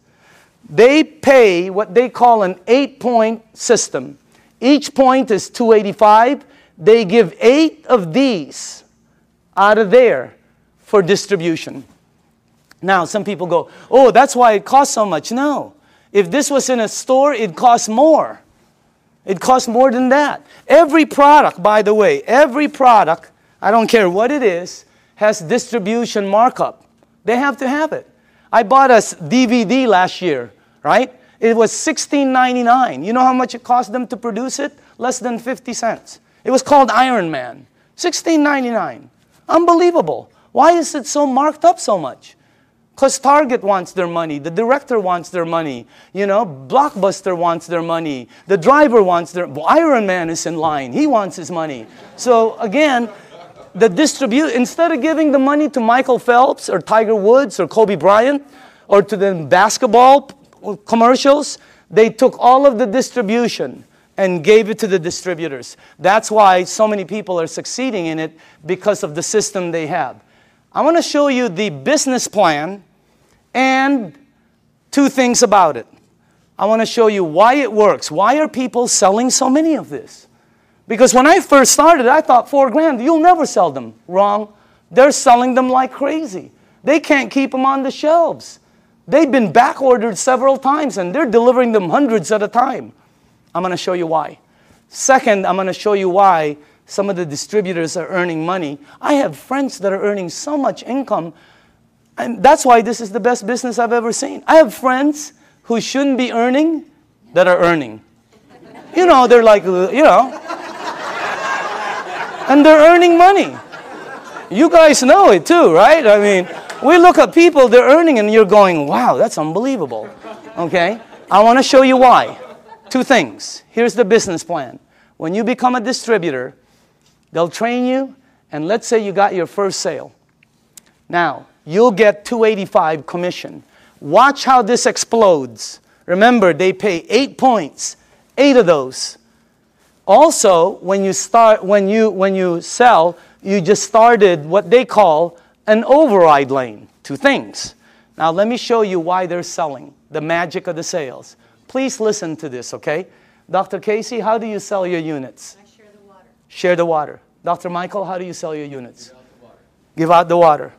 They pay what they call an eight-point system. Each point is two eighty-five. They give eight of these out of there for distribution. Now, some people go, oh, that's why it costs so much. No. If this was in a store, it costs more. It costs more than that. Every product, by the way, every product, I don't care what it is, has distribution markup. They have to have it. I bought a D V D last year, right? It was sixteen ninety-nine. You know how much it cost them to produce it? Less than fifty cents. It was called Iron Man. sixteen ninety-nine. Unbelievable. Why is it so marked up so much? Because Target wants their money, the director wants their money, you know, Blockbuster wants their money, the driver wants their, well, Iron Man is in line, he wants his money. So again, the distribute, instead of giving the money to Michael Phelps or Tiger Woods or Kobe Bryant or to the basketball commercials, they took all of the distribution and gave it to the distributors. That's why so many people are succeeding in it, because of the system they have. I want to show you the business plan and two things about it. I want to show you why it works. Why are people selling so many of this? Because when I first started, I thought four grand, you'll never sell them. Wrong. They're selling them like crazy. They can't keep them on the shelves. They've been back ordered several times and they're delivering them hundreds at a time. I'm going to show you why. Second, I'm going to show you why some of the distributors are earning money. I have friends that are earning so much income. And that's why this is the best business I've ever seen. I have friends who shouldn't be earning that are earning. You know, they're like, you know. And they're earning money. You guys know it too, right? I mean, we look at people, they're earning, and you're going, wow, that's unbelievable. Okay? I want to show you why. Two things. Here's the business plan. When you become a distributor, they'll train you, and let's say you got your first sale. Now, you'll get two eighty-five commission. Watch how this explodes. Remember, they pay eight points, eight of those. Also, when you start, when you, when you sell, you just started what they call an override lane. Two things. Now, let me show you why they're selling, the magic of the sales. Please listen to this, okay? Doctor K C, how do you sell your units? I share the water. Share the water. Doctor Michael, how do you sell your units? Give out the water. Give out the water.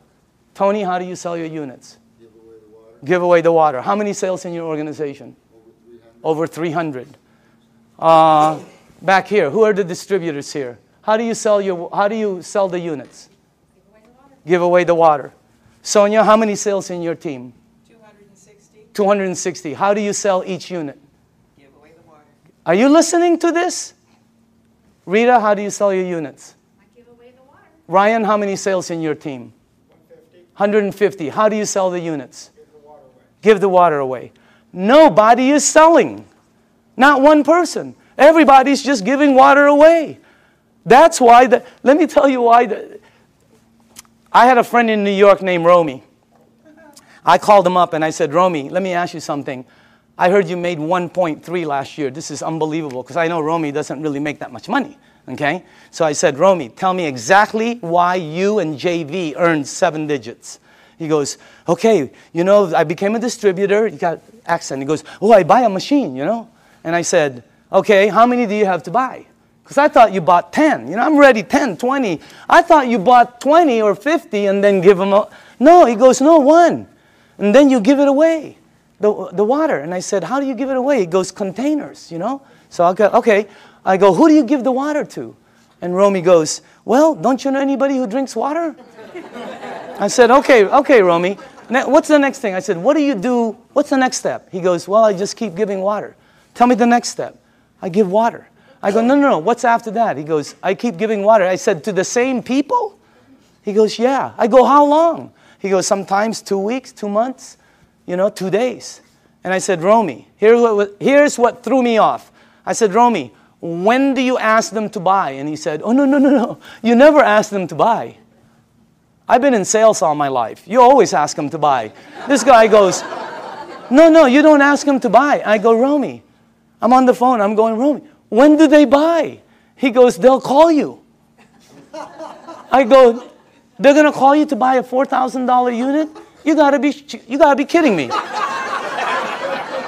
Tony, how do you sell your units? Give away the water. Give away the water. How many sales in your organization? Over three hundred. Over three hundred. Uh, back here, who are the distributors here? How do you sell your? How do you sell the units? Give away the water. Give away the water. Sonia, how many sales in your team? two hundred sixty. two hundred sixty. How do you sell each unit? Give away the water. Are you listening to this? Rita, how do you sell your units? I give away the water. Ryan, how many sales in your team? one hundred fifty. How do you sell the units? Give the water away. Give the water away. Nobody is selling. Not one person. Everybody's just giving water away. That's why, the, let me tell you why. The, I had a friend in New York named Romy. I called him up and I said, Romy, let me ask you something. I heard you made one point three last year. This is unbelievable, because I know Romy doesn't really make that much money. Okay? So I said, Romy, tell me exactly why you and J V earned seven digits. He goes, okay, you know, I became a distributor. He got accent. He goes, oh, I buy a machine, you know? And I said, okay, how many do you have to buy? Because I thought you bought ten. You know, I'm ready, ten, twenty. I thought you bought twenty or fifty and then give them a... No, he goes, no, one. And then you give it away, the, the water. And I said, how do you give it away? He goes, containers, you know? So I got, okay. I go, who do you give the water to? And Romy goes, well, don't you know anybody who drinks water? I said, okay, okay, Romy. Now, what's the next thing? I said, what do you do? What's the next step? He goes, well, I just keep giving water. Tell me the next step. I give water. I go, no, no, no, what's after that? He goes, I keep giving water. I said, to the same people? He goes, yeah. I go, how long? He goes, sometimes two weeks, two months, you know, two days. And I said, Romy, here's what, here's what threw me off. I said, Romy, when do you ask them to buy? And he said, oh, no, no, no, no. You never ask them to buy. I've been in sales all my life. You always ask them to buy. This guy goes, no, no, you don't ask them to buy. I go, Romy, I'm on the phone. I'm going, Romy, when do they buy? He goes, they'll call you. I go, they're going to call you to buy a four thousand dollar unit? You got to be, you got to be kidding me.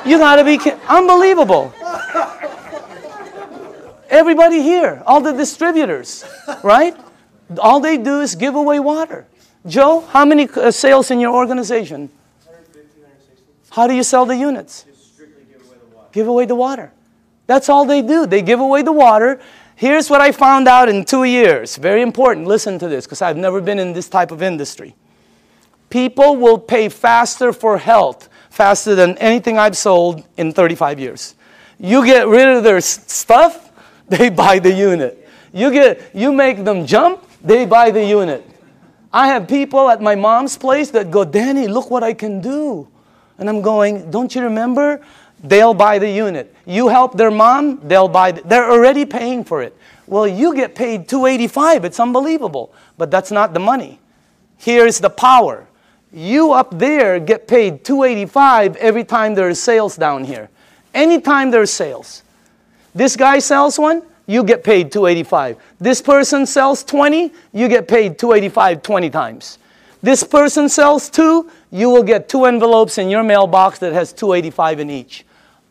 You got to be kidding. Unbelievable. Everybody here, all the distributors, right? All they do is give away water. Joe, how many uh, sales in your organization? one hundred fifty, one hundred sixty. How do you sell the units? Just strictly give away the water. Give away the water. That's all they do. They give away the water. Here's what I found out in two years. Very important. Listen to this, because I've never been in this type of industry. People will pay faster for health, faster than anything I've sold in thirty-five years. You get rid of their stuff, they buy the unit. You get, you make them jump, they buy the unit. I have people at my mom's place that go, Danny, look what I can do. And I'm going, don't you remember? They'll buy the unit. You help their mom, they'll buy the, they're already paying for it. Well, you get paid two hundred eighty-five dollars. It's unbelievable. But that's not the money. Here is the power. You up there get paid two hundred eighty-five dollars every time there are sales down here. Anytime there are sales. This guy sells one, you get paid two hundred eighty-five dollars. This person sells twenty, you get paid two hundred eighty-five dollars twenty times. This person sells two, you will get two envelopes in your mailbox that has two hundred eighty-five dollars in each.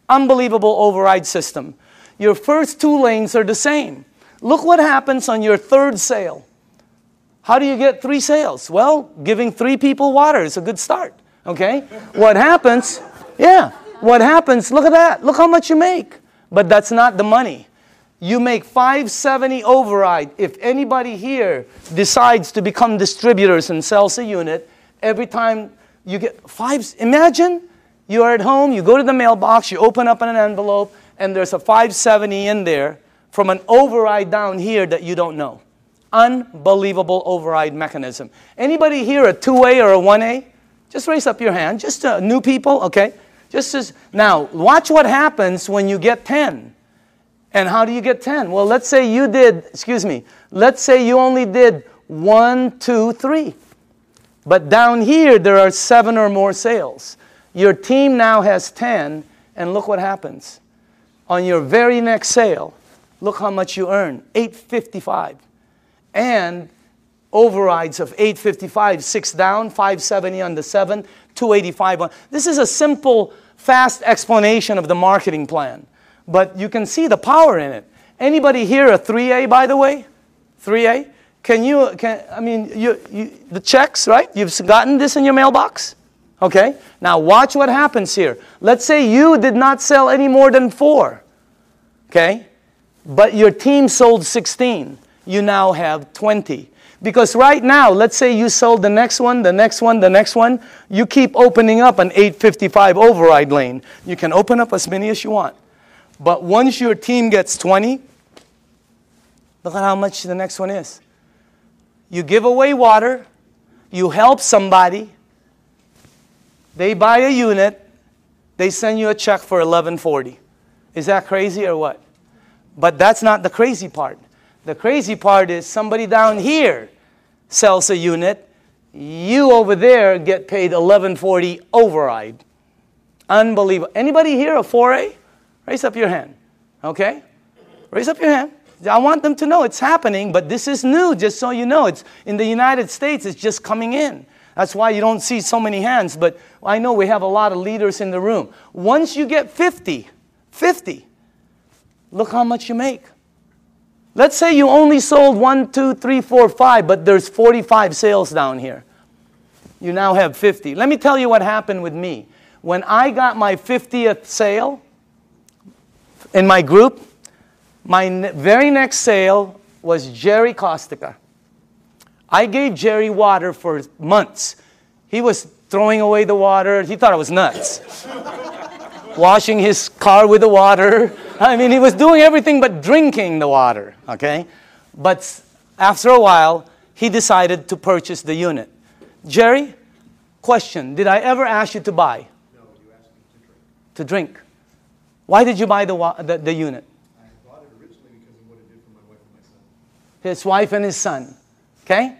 Unbelievable override system. Your first two lanes are the same. Look what happens on your third sale. How do you get three sales? Well, giving three people water is a good start, okay? What happens, yeah, what happens, look at that, look how much you make. But that's not the money. You make five seventy override. If anybody here decides to become distributors and sells a unit, every time you get five, imagine you are at home, you go to the mailbox, you open up an envelope, and there's a five seventy in there from an override down here that you don't know. Unbelievable override mechanism. Anybody here a two A or a one A? Just raise up your hand. Just uh, new people, okay? Just as, now, watch what happens when you get ten. And how do you get ten? Well, let's say you did, excuse me, let's say you only did one, two, three. But down here, there are seven or more sales. Your team now has ten, and look what happens. On your very next sale, look how much you earn, eight fifty-five. And overrides of eight fifty-five, six down, five seventy on the seven, two eighty-five on. This is a simple, fast explanation of the marketing plan. But you can see the power in it. Anybody here a three A, by the way? three A? Can you, can, I mean, you, you, the checks, right? You've gotten this in your mailbox? Okay. Now watch what happens here. Let's say you did not sell any more than four. Okay. But your team sold sixteen. You now have twenty. Because right now, let's say you sold the next one, the next one, the next one. You keep opening up an eight fifty-five override lane. You can open up as many as you want. But once your team gets twenty, look at how much the next one is. You give away water. You help somebody. They buy a unit. They send you a check for eleven forty. Is that crazy or what? But that's not the crazy part. The crazy part is somebody down here sells a unit. You over there get paid eleven forty override. Unbelievable. Anybody here a four A? Raise up your hand. Okay? Raise up your hand. I want them to know it's happening, but this is new, just so you know. It's in the United States, it's just coming in. That's why you don't see so many hands, but I know we have a lot of leaders in the room. Once you get fifty, fifty, look how much you make. Let's say you only sold one, two, three, four, five, but there's forty-five sales down here. You now have fifty. Let me tell you what happened with me. When I got my fiftieth sale in my group, my ne very next sale was Jerry Costica. I gave Jerry water for months. He was throwing away the water. He thought I was nuts. Washing his car with the water. I mean, he was doing everything but drinking the water, okay? But after a while, he decided to purchase the unit. Jerry, question, did I ever ask you to buy? No, you asked me to drink. To drink. Why did you buy the, the, the unit? I bought it originally because of what it did for my wife and my son. His wife and his son, okay?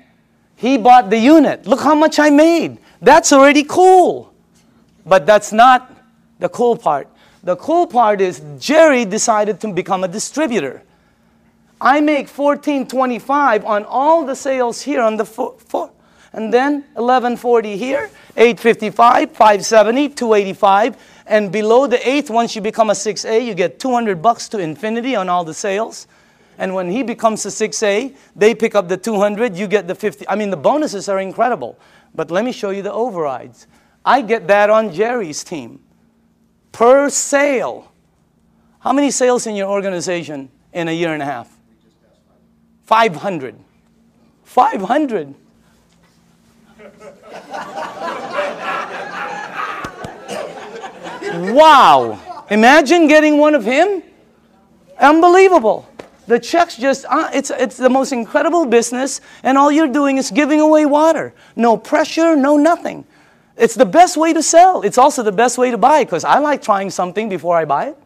He bought the unit. Look how much I made. That's already cool. But that's not the cool part. The cool part is Jerry decided to become a distributor. I make fourteen twenty-five on all the sales here on the four, four and then eleven forty here, eight fifty-five, five seventy, two eighty-five, and below the eighth, once you become a six A, you get two hundred bucks to infinity on all the sales. And when he becomes a six A, they pick up the two hundred, you get the fifty. I mean, the bonuses are incredible. But let me show you the overrides. I get that on Jerry's team. Per sale. How many sales in your organization in a year and a half? five hundred. five hundred. Wow. Imagine getting one of him. Unbelievable. The checks just, uh, it's, it's the most incredible business, and all you're doing is giving away water. No pressure, no nothing. It's the best way to sell. It's also the best way to buy, because I like trying something before I buy it,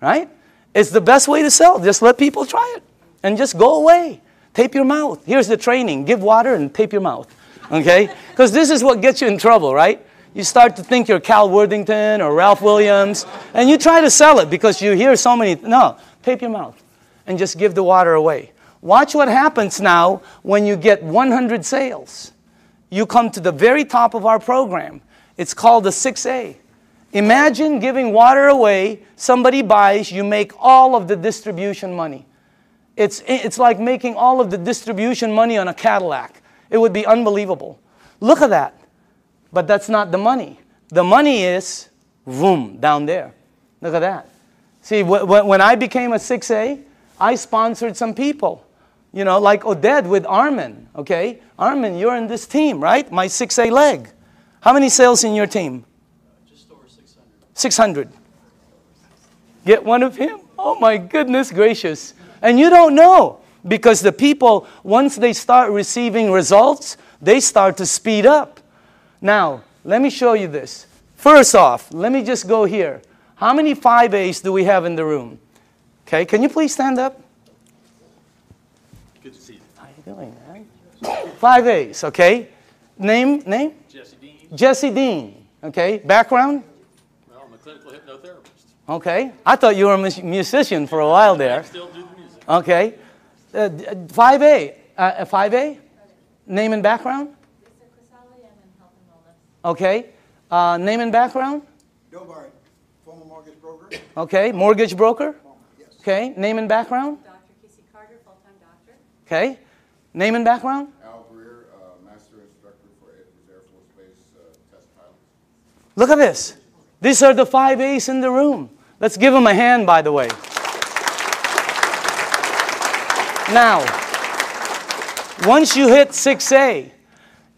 right? It's the best way to sell. Just let people try it, and just go away. Tape your mouth. Here's the training. Give water and tape your mouth, okay? Because this is what gets you in trouble, right? You start to think you're Cal Worthington or Ralph Williams, and you try to sell it because you hear so many, no, tape your mouth. And just give the water away. Watch what happens now when you get one hundred sales. You come to the very top of our program. It's called the six A. Imagine giving water away, somebody buys, you make all of the distribution money. It's, it's like making all of the distribution money on a Cadillac. It would be unbelievable. Look at that. But that's not the money. The money is room down there. Look at that. See, wh wh when I became a six A, I sponsored some people, you know, like Oded with Armin, okay? Armin, you're in this team, right? My six A leg. How many sales in your team? Uh, just over six hundred. six hundred. Get one of him? Oh, my goodness gracious. And you don't know, because the people, once they start receiving results, they start to speed up. Now, let me show you this. First off, let me just go here. How many five A's do we have in the room? Okay, can you please stand up? Good to see you. How you doing, man? Five A's, okay? Name, name? Jesse Dean. Jesse Dean, okay. Background? Well, I'm a clinical hypnotherapist. Okay, I thought you were a musician for a while there. I still do the music. Okay, uh, five A, uh, five A? Name and background? Okay, uh, name and background? Joe Bart, former mortgage broker. Okay, mortgage broker? Okay, name and background? Doctor K C Carter, full-time doctor. Okay, name and background? Al Greer, uh, master instructor for Edwards Air Force Base uh, test pilot. Look at this. These are the five A's in the room. Let's give them a hand, by the way. Now, once you hit six A,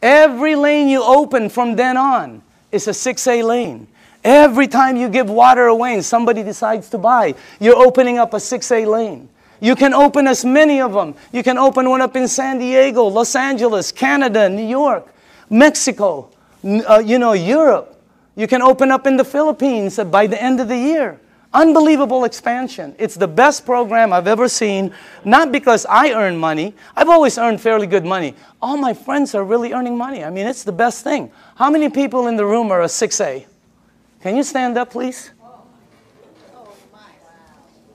every lane you open from then on is a six A lane. Every time you give water away and somebody decides to buy, you're opening up a six A lane. You can open as many of them. You can open one up in San Diego, Los Angeles, Canada, New York, Mexico, uh, you know, Europe. You can open up in the Philippines by the end of the year. Unbelievable expansion. It's the best program I've ever seen, not because I earn money. I've always earned fairly good money. All my friends are really earning money. I mean, it's the best thing. How many people in the room are a six A? Can you stand up, please?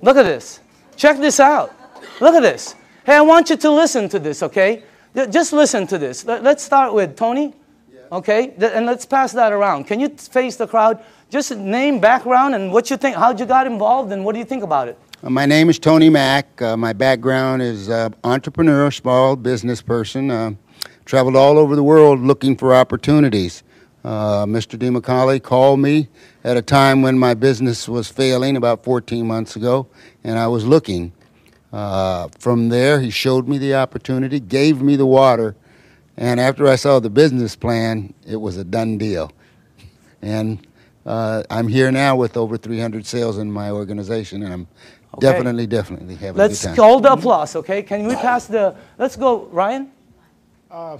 Look at this. Check this out. Look at this. Hey, I want you to listen to this, okay? Just listen to this. Let's start with Tony, okay? And let's pass that around. Can you face the crowd? Just name, background, and what you think. How'd you got involved, and what do you think about it? My name is Tony Mack. Uh, my background is uh, entrepreneur, small business person. Uh, traveled all over the world looking for opportunities. Uh, Mister DeMacaulay called me at a time when my business was failing about fourteen months ago, and I was looking. Uh, from there, he showed me the opportunity, gave me the water, and after I saw the business plan, it was a done deal. And uh, I'm here now with over three hundred sales in my organization, and I'm okay. definitely, definitely having let's a good time. Let's hold the applause, okay? Can we pass the, let's go, Ryan? Uh,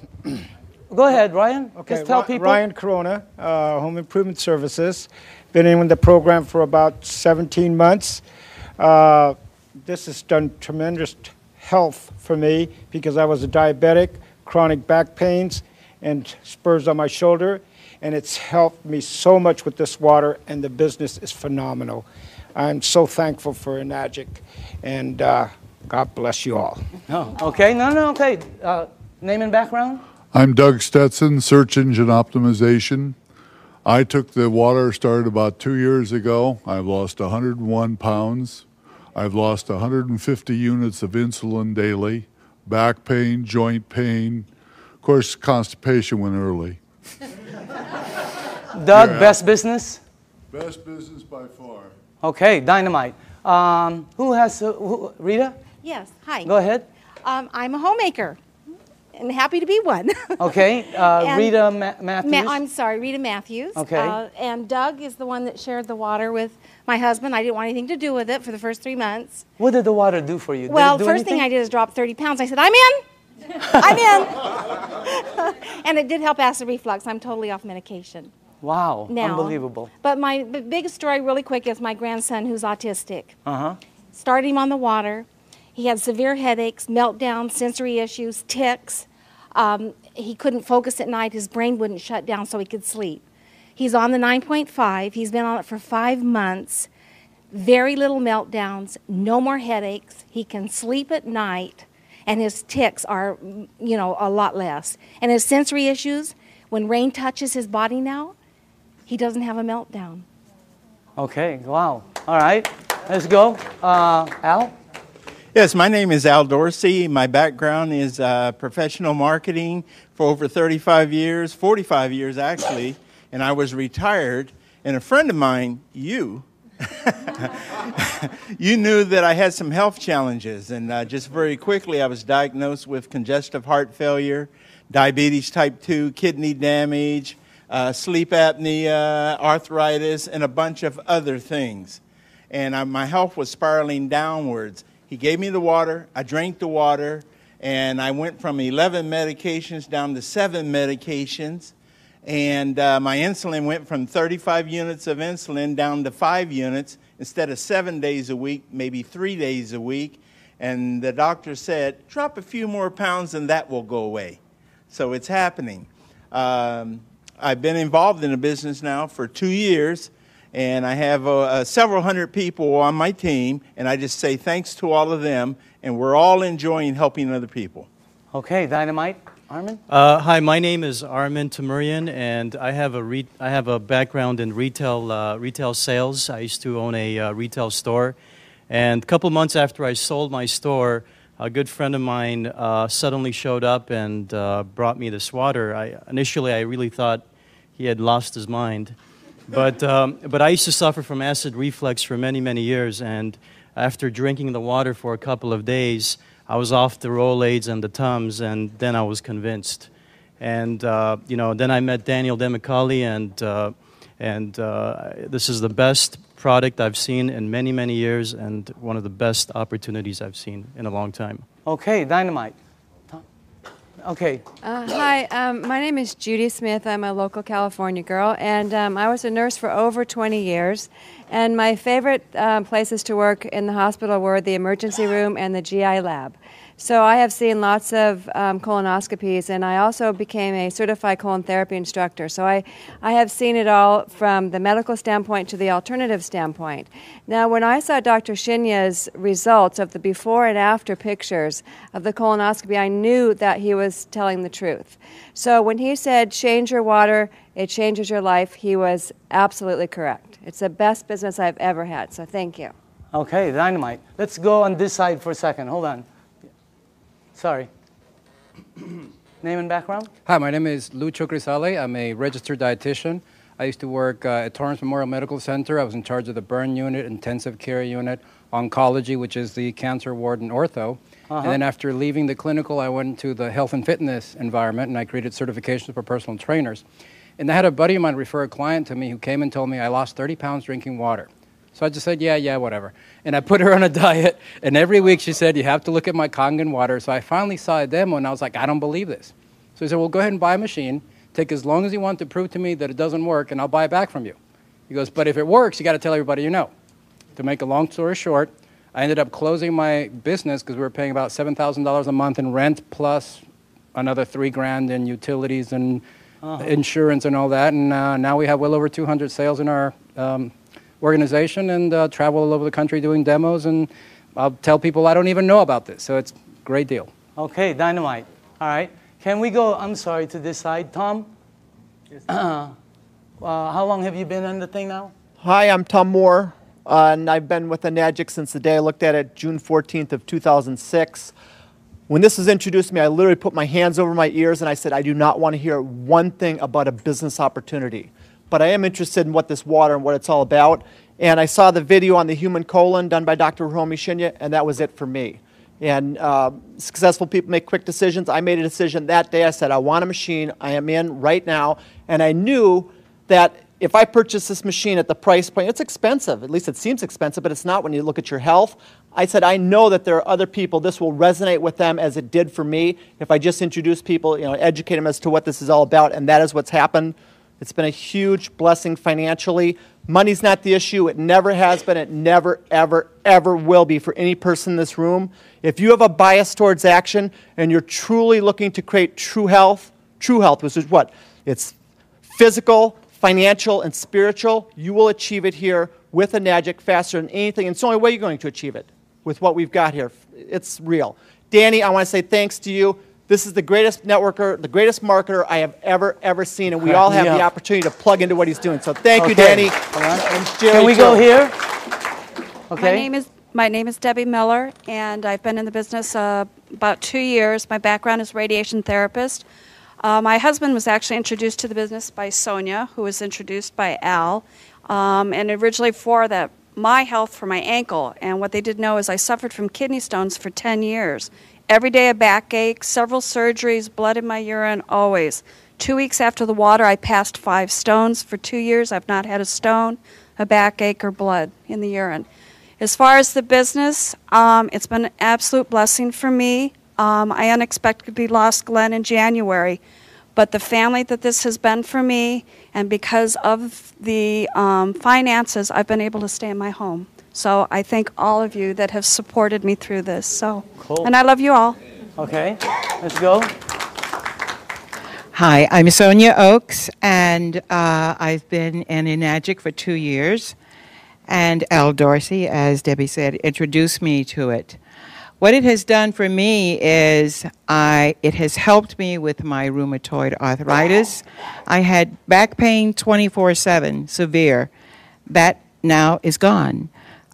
Go ahead, Ryan. Okay, just tell people. Ryan Corona, uh, Home Improvement Services. Been in the program for about seventeen months. Uh, this has done tremendous health for me because I was a diabetic, chronic back pains, and spurs on my shoulder. And it's helped me so much with this water, and the business is phenomenal. I'm so thankful for Enagic, and uh, God bless you all. Oh, okay, no, no, okay. Uh, name and background? I'm Doug Stetson, Search Engine Optimization. I took the water, started about two years ago. I've lost one hundred one pounds. I've lost one hundred fifty units of insulin daily. Back pain, joint pain. Of course, constipation went early. Doug, yeah. Best business? Best business by far. Okay, dynamite. Um, who has, uh, who, Rita? Yes, hi. Go ahead. Um, I'm a homemaker. and happy to be one. Okay. Uh, Rita Ma- Matthews? Ma- I'm sorry, Rita Matthews. Okay. Uh, and Doug is the one that shared the water with my husband. I didn't want anything to do with it for the first three months. What did the water do for you? Well, first anything? thing I did is drop thirty pounds. I said, I'm in. I'm in. And it did help acid reflux. I'm totally off medication. Wow. Now. Unbelievable. But my the biggest story really quick is my grandson who's autistic. Uh-huh. Started him on the water. He had severe headaches, meltdowns, sensory issues, tics. Um, he couldn't focus at night. His brain wouldn't shut down so he could sleep. He's on the nine point five. He's been on it for five months. Very little meltdowns, no more headaches. He can sleep at night, and his tics are, you know, a lot less. And his sensory issues, when rain touches his body now, he doesn't have a meltdown. Okay, wow. All right, let's go. Uh, Al? Yes, my name is Al Dorsey. My background is uh, professional marketing for over thirty-five years, forty-five years actually, and I was retired. And a friend of mine, you, you knew that I had some health challenges. And uh, just very quickly, I was diagnosed with congestive heart failure, diabetes type two, kidney damage, uh, sleep apnea, arthritis, and a bunch of other things. And I, my health was spiraling downwards. He gave me the water, I drank the water, and I went from eleven medications down to seven medications, and uh, my insulin went from thirty-five units of insulin down to five units instead of seven days a week, maybe three days a week, and the doctor said, drop a few more pounds and that will go away. So it's happening. Um, I've been involved in the business now for two years, and I have uh, uh, several hundred people on my team, and I just say thanks to all of them, and we're all enjoying helping other people. Okay, Dynamite, Armin? Uh, hi, my name is Armin Tamurian, and I have a re- I have a background in retail uh, retail sales. I used to own a uh, retail store, and a couple months after I sold my store, a good friend of mine uh, suddenly showed up and uh, brought me this water. I, initially, I really thought he had lost his mind. But um, but I used to suffer from acid reflux for many, many years, and after drinking the water for a couple of days, I was off the Rolaids and the Tums, and then I was convinced. And, uh, you know, then I met Daniel DeMacaulay, and, uh, and uh, this is the best product I've seen in many, many years, and one of the best opportunities I've seen in a long time. Okay, Dynamite. Okay. Uh, hi, um, my name is Judy Smith. I'm a local California girl, and um, I was a nurse for over twenty years. And my favorite uh, places to work in the hospital were the emergency room and the G I lab. So I have seen lots of um, colonoscopies, and I also became a certified colon therapy instructor. So I, I have seen it all from the medical standpoint to the alternative standpoint. Now, when I saw Doctor Shinya's results of the before and after pictures of the colonoscopy, I knew that he was telling the truth. So when he said, change your water, it changes your life, he was absolutely correct. It's the best business I've ever had, so thank you. Okay, Dynamite. Let's go on this side for a second. Hold on. Sorry. Name and background? Hi, my name is Lucho Crisale. I'm a registered dietitian. I used to work uh, at Torrance Memorial Medical Center. I was in charge of the burn unit, intensive care unit, oncology, which is the cancer ward, and ortho. Uh-huh. And then after leaving the clinical, I went into the health and fitness environment, and I created certifications for personal trainers. And I had a buddy of mine refer a client to me who came and told me I lost thirty pounds drinking water. So I just said, yeah, yeah, whatever. And I put her on a diet, and every week she said, you have to look at my Kangen Water. So I finally saw a demo, and I was like, I don't believe this. So he said, well, go ahead and buy a machine. Take as long as you want to prove to me that it doesn't work, and I'll buy it back from you. He goes, but if it works, you got to tell everybody you know. To make a long story short, I ended up closing my business because we were paying about seven thousand dollars a month in rent, plus another three grand in utilities and uh-huh. insurance and all that. And uh, now we have well over two hundred sales in our um, organization, and uh, travel all over the country doing demos, and I'll tell people I don't even know about this. So it's a great deal. Okay, Dynamite. All right. Can we go, I'm sorry, to this side? Tom? Yes. Uh, uh, how long have you been on the thing now? Hi, I'm Tom Moore, uh, and I've been with Enagic since the day I looked at it, June fourteenth of two thousand six. When this was introduced to me, I literally put my hands over my ears, and I said, I do not want to hear one thing about a business opportunity. But I am interested in what this water and what it's all about. And I saw the video on the human colon done by Doctor Hiromi Shinya, and that was it for me. And uh, successful people make quick decisions. I made a decision that day. I said, I want a machine. I am in right now. And I knew that if I purchased this machine at the price point, it's expensive. At least it seems expensive, but it's not when you look at your health. I said, I know that there are other people. This will resonate with them as it did for me. If I just introduce people, you know, educate them as to what this is all about. And that is what's happened. It's been a huge blessing financially. Money's not the issue. It never has been. It never, ever, ever will be for any person in this room. If you have a bias towards action and you're truly looking to create true health, true health, which is what? It's physical, financial, and spiritual. You will achieve it here with Enagic faster than anything. And it's the only way you're going to achieve it with what we've got here. It's real. Danny, I want to say thanks to you. This is the greatest networker, the greatest marketer I have ever, ever seen, and we all have yeah. the opportunity to plug into what he's doing. So thank okay. you, Danny. And Jerry, can we too. go here? Okay. My name is my name is Debbie Miller, and I've been in the business uh, about two years. My background is radiation therapist. Uh, my husband was actually introduced to the business by Sonia, who was introduced by Al, um, and originally for that my health for my ankle. And what they didn't know is I suffered from kidney stones for ten years. Every day a backache, several surgeries, blood in my urine, always. Two weeks after the water, I passed five stones. For two years, I've not had a stone, a backache, or blood in the urine. As far as the business, um, it's been an absolute blessing for me. Um, I unexpectedly lost Glenn in January, but the family that this has been for me, and because of the um, finances, I've been able to stay in my home. So I thank all of you that have supported me through this. So, cool. And I love you all. Okay, let's go. Hi, I'm Sonia Oakes, and uh, I've been in Enagic for two years. And Al Dorsey, as Debbie said, introduced me to it. What it has done for me is I, it has helped me with my rheumatoid arthritis. I had back pain twenty-four seven, severe. That now is gone.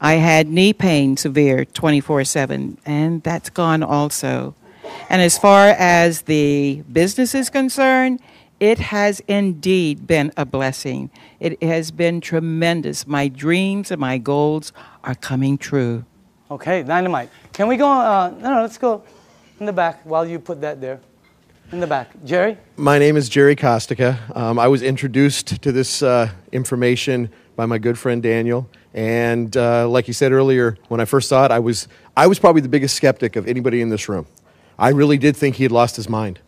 I had knee pain severe twenty-four seven, and that's gone also. And as far as the business is concerned, it has indeed been a blessing. It has been tremendous. My dreams and my goals are coming true. Okay, dynamite. Can we go, uh, no, no, let's go in the back while you put that there. In the back. Jerry? My name is Jerry Costica. Um, I was introduced to this uh, information by my good friend Daniel. And uh, like you said earlier, when I first saw it, I was, I was probably the biggest skeptic of anybody in this room. I really did think he had lost his mind.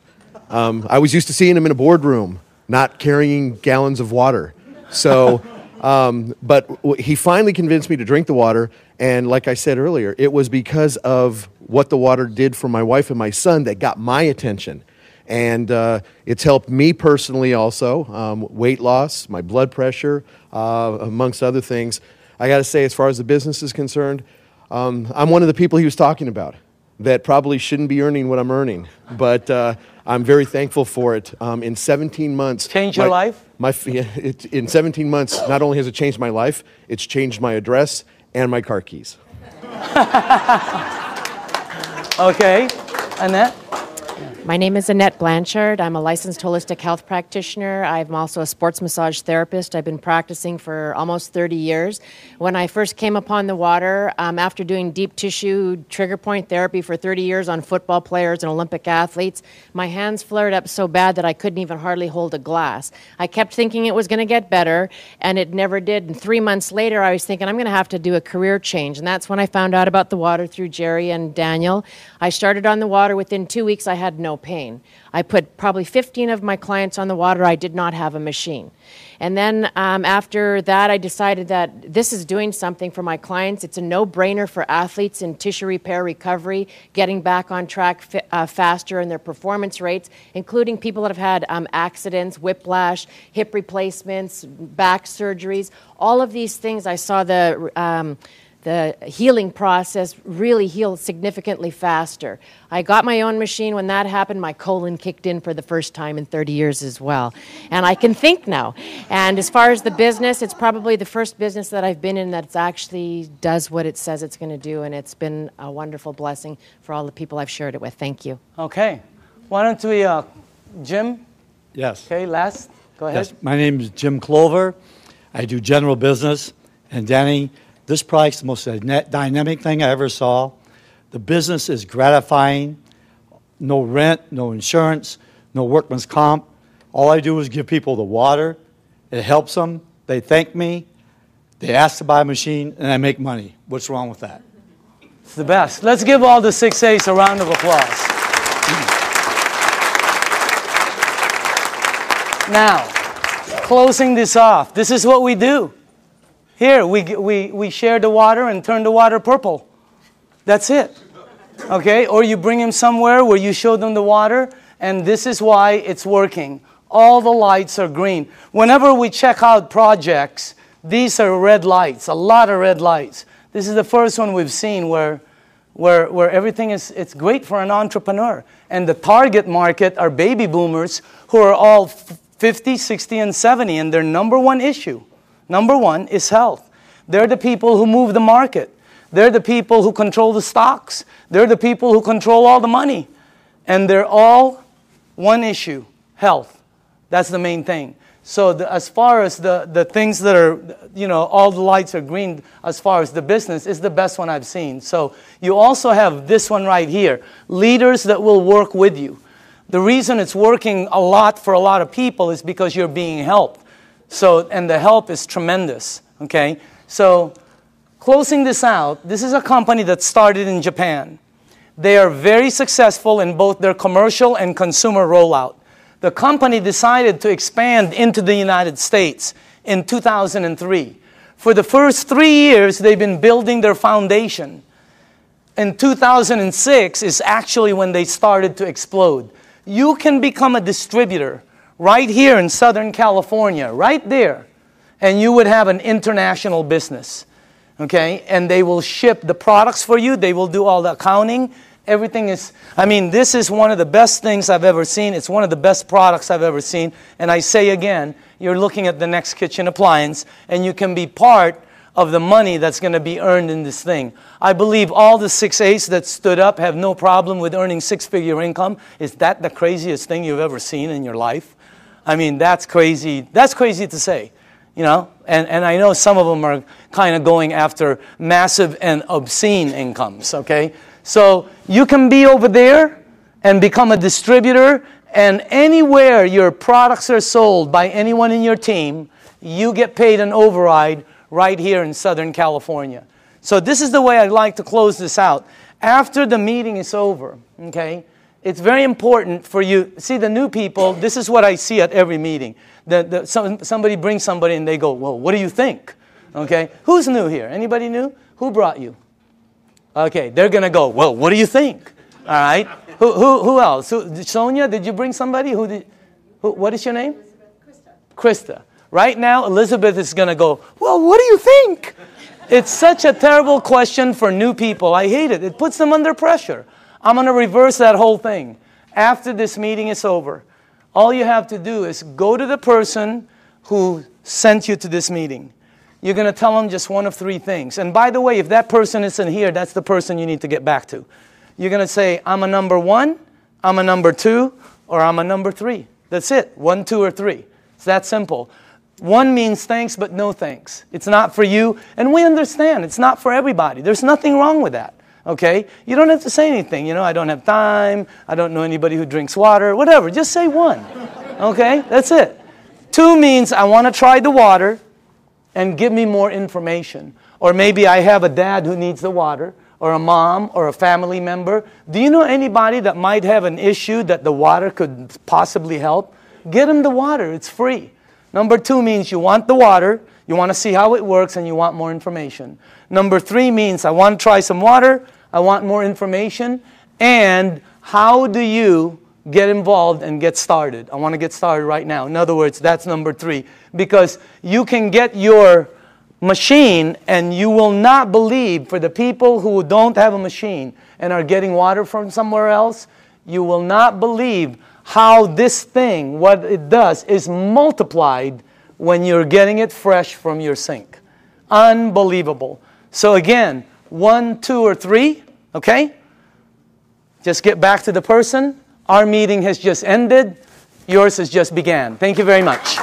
Um, I was used to seeing him in a boardroom, not carrying gallons of water. So, um, but w he finally convinced me to drink the water. And like I said earlier, it was because of what the water did for my wife and my son that got my attention. And uh, it's helped me personally also, um, weight loss, my blood pressure, uh, amongst other things. I got to say, as far as the business is concerned, um, I'm one of the people he was talking about that probably shouldn't be earning what I'm earning. But uh, I'm very thankful for it. Um, in seventeen months... Changed your life? My, it, in seventeen months, not only has it changed my life, it's changed my address and my car keys. Okay. Annette? My name is Annette Blanchard. I'm a licensed holistic health practitioner. I'm also a sports massage therapist. I've been practicing for almost thirty years. When I first came upon the water, um, after doing deep tissue trigger point therapy for thirty years on football players and Olympic athletes, my hands flared up so bad that I couldn't even hardly hold a glass. I kept thinking it was going to get better, and it never did. And three months later, I was thinking, I'm going to have to do a career change. And that's when I found out about the water through Jerry and Daniel. I started on the water. Within two weeks, I had no pain. I put probably fifteen of my clients on the water. I did not have a machine. And then um, after that, I decided that this is doing something for my clients. It's a no-brainer for athletes in tissue repair recovery, getting back on track fi uh, faster in their performance rates, including people that have had um, accidents, whiplash, hip replacements, back surgeries. All of these things, I saw the um, The healing process really healed significantly faster. I got my own machine. When that happened, my colon kicked in for the first time in thirty years as well. And I can think now. And as far as the business, it's probably the first business that I've been in that actually does what it says it's going to do. And it's been a wonderful blessing for all the people I've shared it with. Thank you. Okay. Why don't we, uh, Jim? Yes. Okay, last. Go ahead. Yes. My name is Jim Clover. I do general business. And Danny, this product's the most dynamic thing I ever saw. The business is gratifying. No rent, no insurance, no workman's comp. All I do is give people the water. It helps them. They thank me. They ask to buy a machine, and I make money. What's wrong with that? It's the best. Let's give all the six A's a round of applause. Now, closing this off, this is what we do. Here, we, we, we share the water and turn the water purple. That's it. Okay? Or you bring them somewhere where you show them the water, and this is why it's working. All the lights are green. Whenever we check out projects, these are red lights, a lot of red lights. This is the first one we've seen where, where, where everything is, it's great for an entrepreneur. And the target market are baby boomers who are all fifty, sixty, and seventy, and their number one issue, number one, is health. They're the people who move the market. They're the people who control the stocks. They're the people who control all the money. And they're all one issue, health. That's the main thing. So the, as far as the, the things that are, you know, all the lights are green as far as the business, is the best one I've seen. So you also have this one right here, leaders that will work with you. The reason it's working a lot for a lot of people is because you're being helped. So, and the help is tremendous, okay? So, closing this out, this is a company that started in Japan. They are very successful in both their commercial and consumer rollout. The company decided to expand into the United States in two thousand three. For the first three years, they've been building their foundation. In two thousand six is actually when they started to explode. You can become a distributor right here in Southern California, right there, and you would have an international business, okay? And they will ship the products for you. They will do all the accounting. Everything is, I mean, this is one of the best things I've ever seen. It's one of the best products I've ever seen. And I say again, you're looking at the next kitchen appliance, and you can be part of the money that's going to be earned in this thing. I believe all the six A's that stood up have no problem with earning six-figure income. Is that the craziest thing you've ever seen in your life? I mean, that's crazy. That's crazy to say, you know? And, and I know some of them are kind of going after massive and obscene incomes, okay? So you can be over there and become a distributor, and anywhere your products are sold by anyone in your team, you get paid an override right here in Southern California. So this is the way I'd like to close this out. After the meeting is over, okay, it's very important for you, see the new people, this is what I see at every meeting. The, the, some, somebody brings somebody and they go, well, what do you think? Okay, who's new here? Anybody new? Who brought you? Okay, they're gonna go, well, what do you think? All right, who, who, who else? Who, Sonia, did you bring somebody? Who did, who, what is your name? Krista. Krista. Right now, Elizabeth is going to go, well, what do you think? It's such a terrible question for new people. I hate it. It puts them under pressure. I'm going to reverse that whole thing. After this meeting is over, all you have to do is go to the person who sent you to this meeting. You're going to tell them just one of three things. And by the way, if that person isn't here, that's the person you need to get back to. You're going to say, I'm a number one, I'm a number two, or I'm a number three. That's it. One, two, or three. It's that simple. One means thanks, but no thanks. It's not for you, and we understand. It's not for everybody. There's nothing wrong with that, okay? You don't have to say anything. You know, I don't have time. I don't know anybody who drinks water, whatever. Just say one, okay? That's it. Two means I want to try the water and give me more information. Or maybe I have a dad who needs the water, or a mom, or a family member. Do you know anybody that might have an issue that the water could possibly help? Get them the water. It's free. Number two means you want the water, you want to see how it works, and you want more information. Number three means I want to try some water, I want more information, and how do you get involved and get started? I want to get started right now. In other words, that's number three. Because you can get your machine, and you will not believe, for the people who don't have a machine and are getting water from somewhere else, you will not believe how this thing, what it does, is multiplied when you're getting it fresh from your sink. Unbelievable. So again, one, two, or three, okay? Just get back to the person. Our meeting has just ended. Yours has just began. Thank you very much.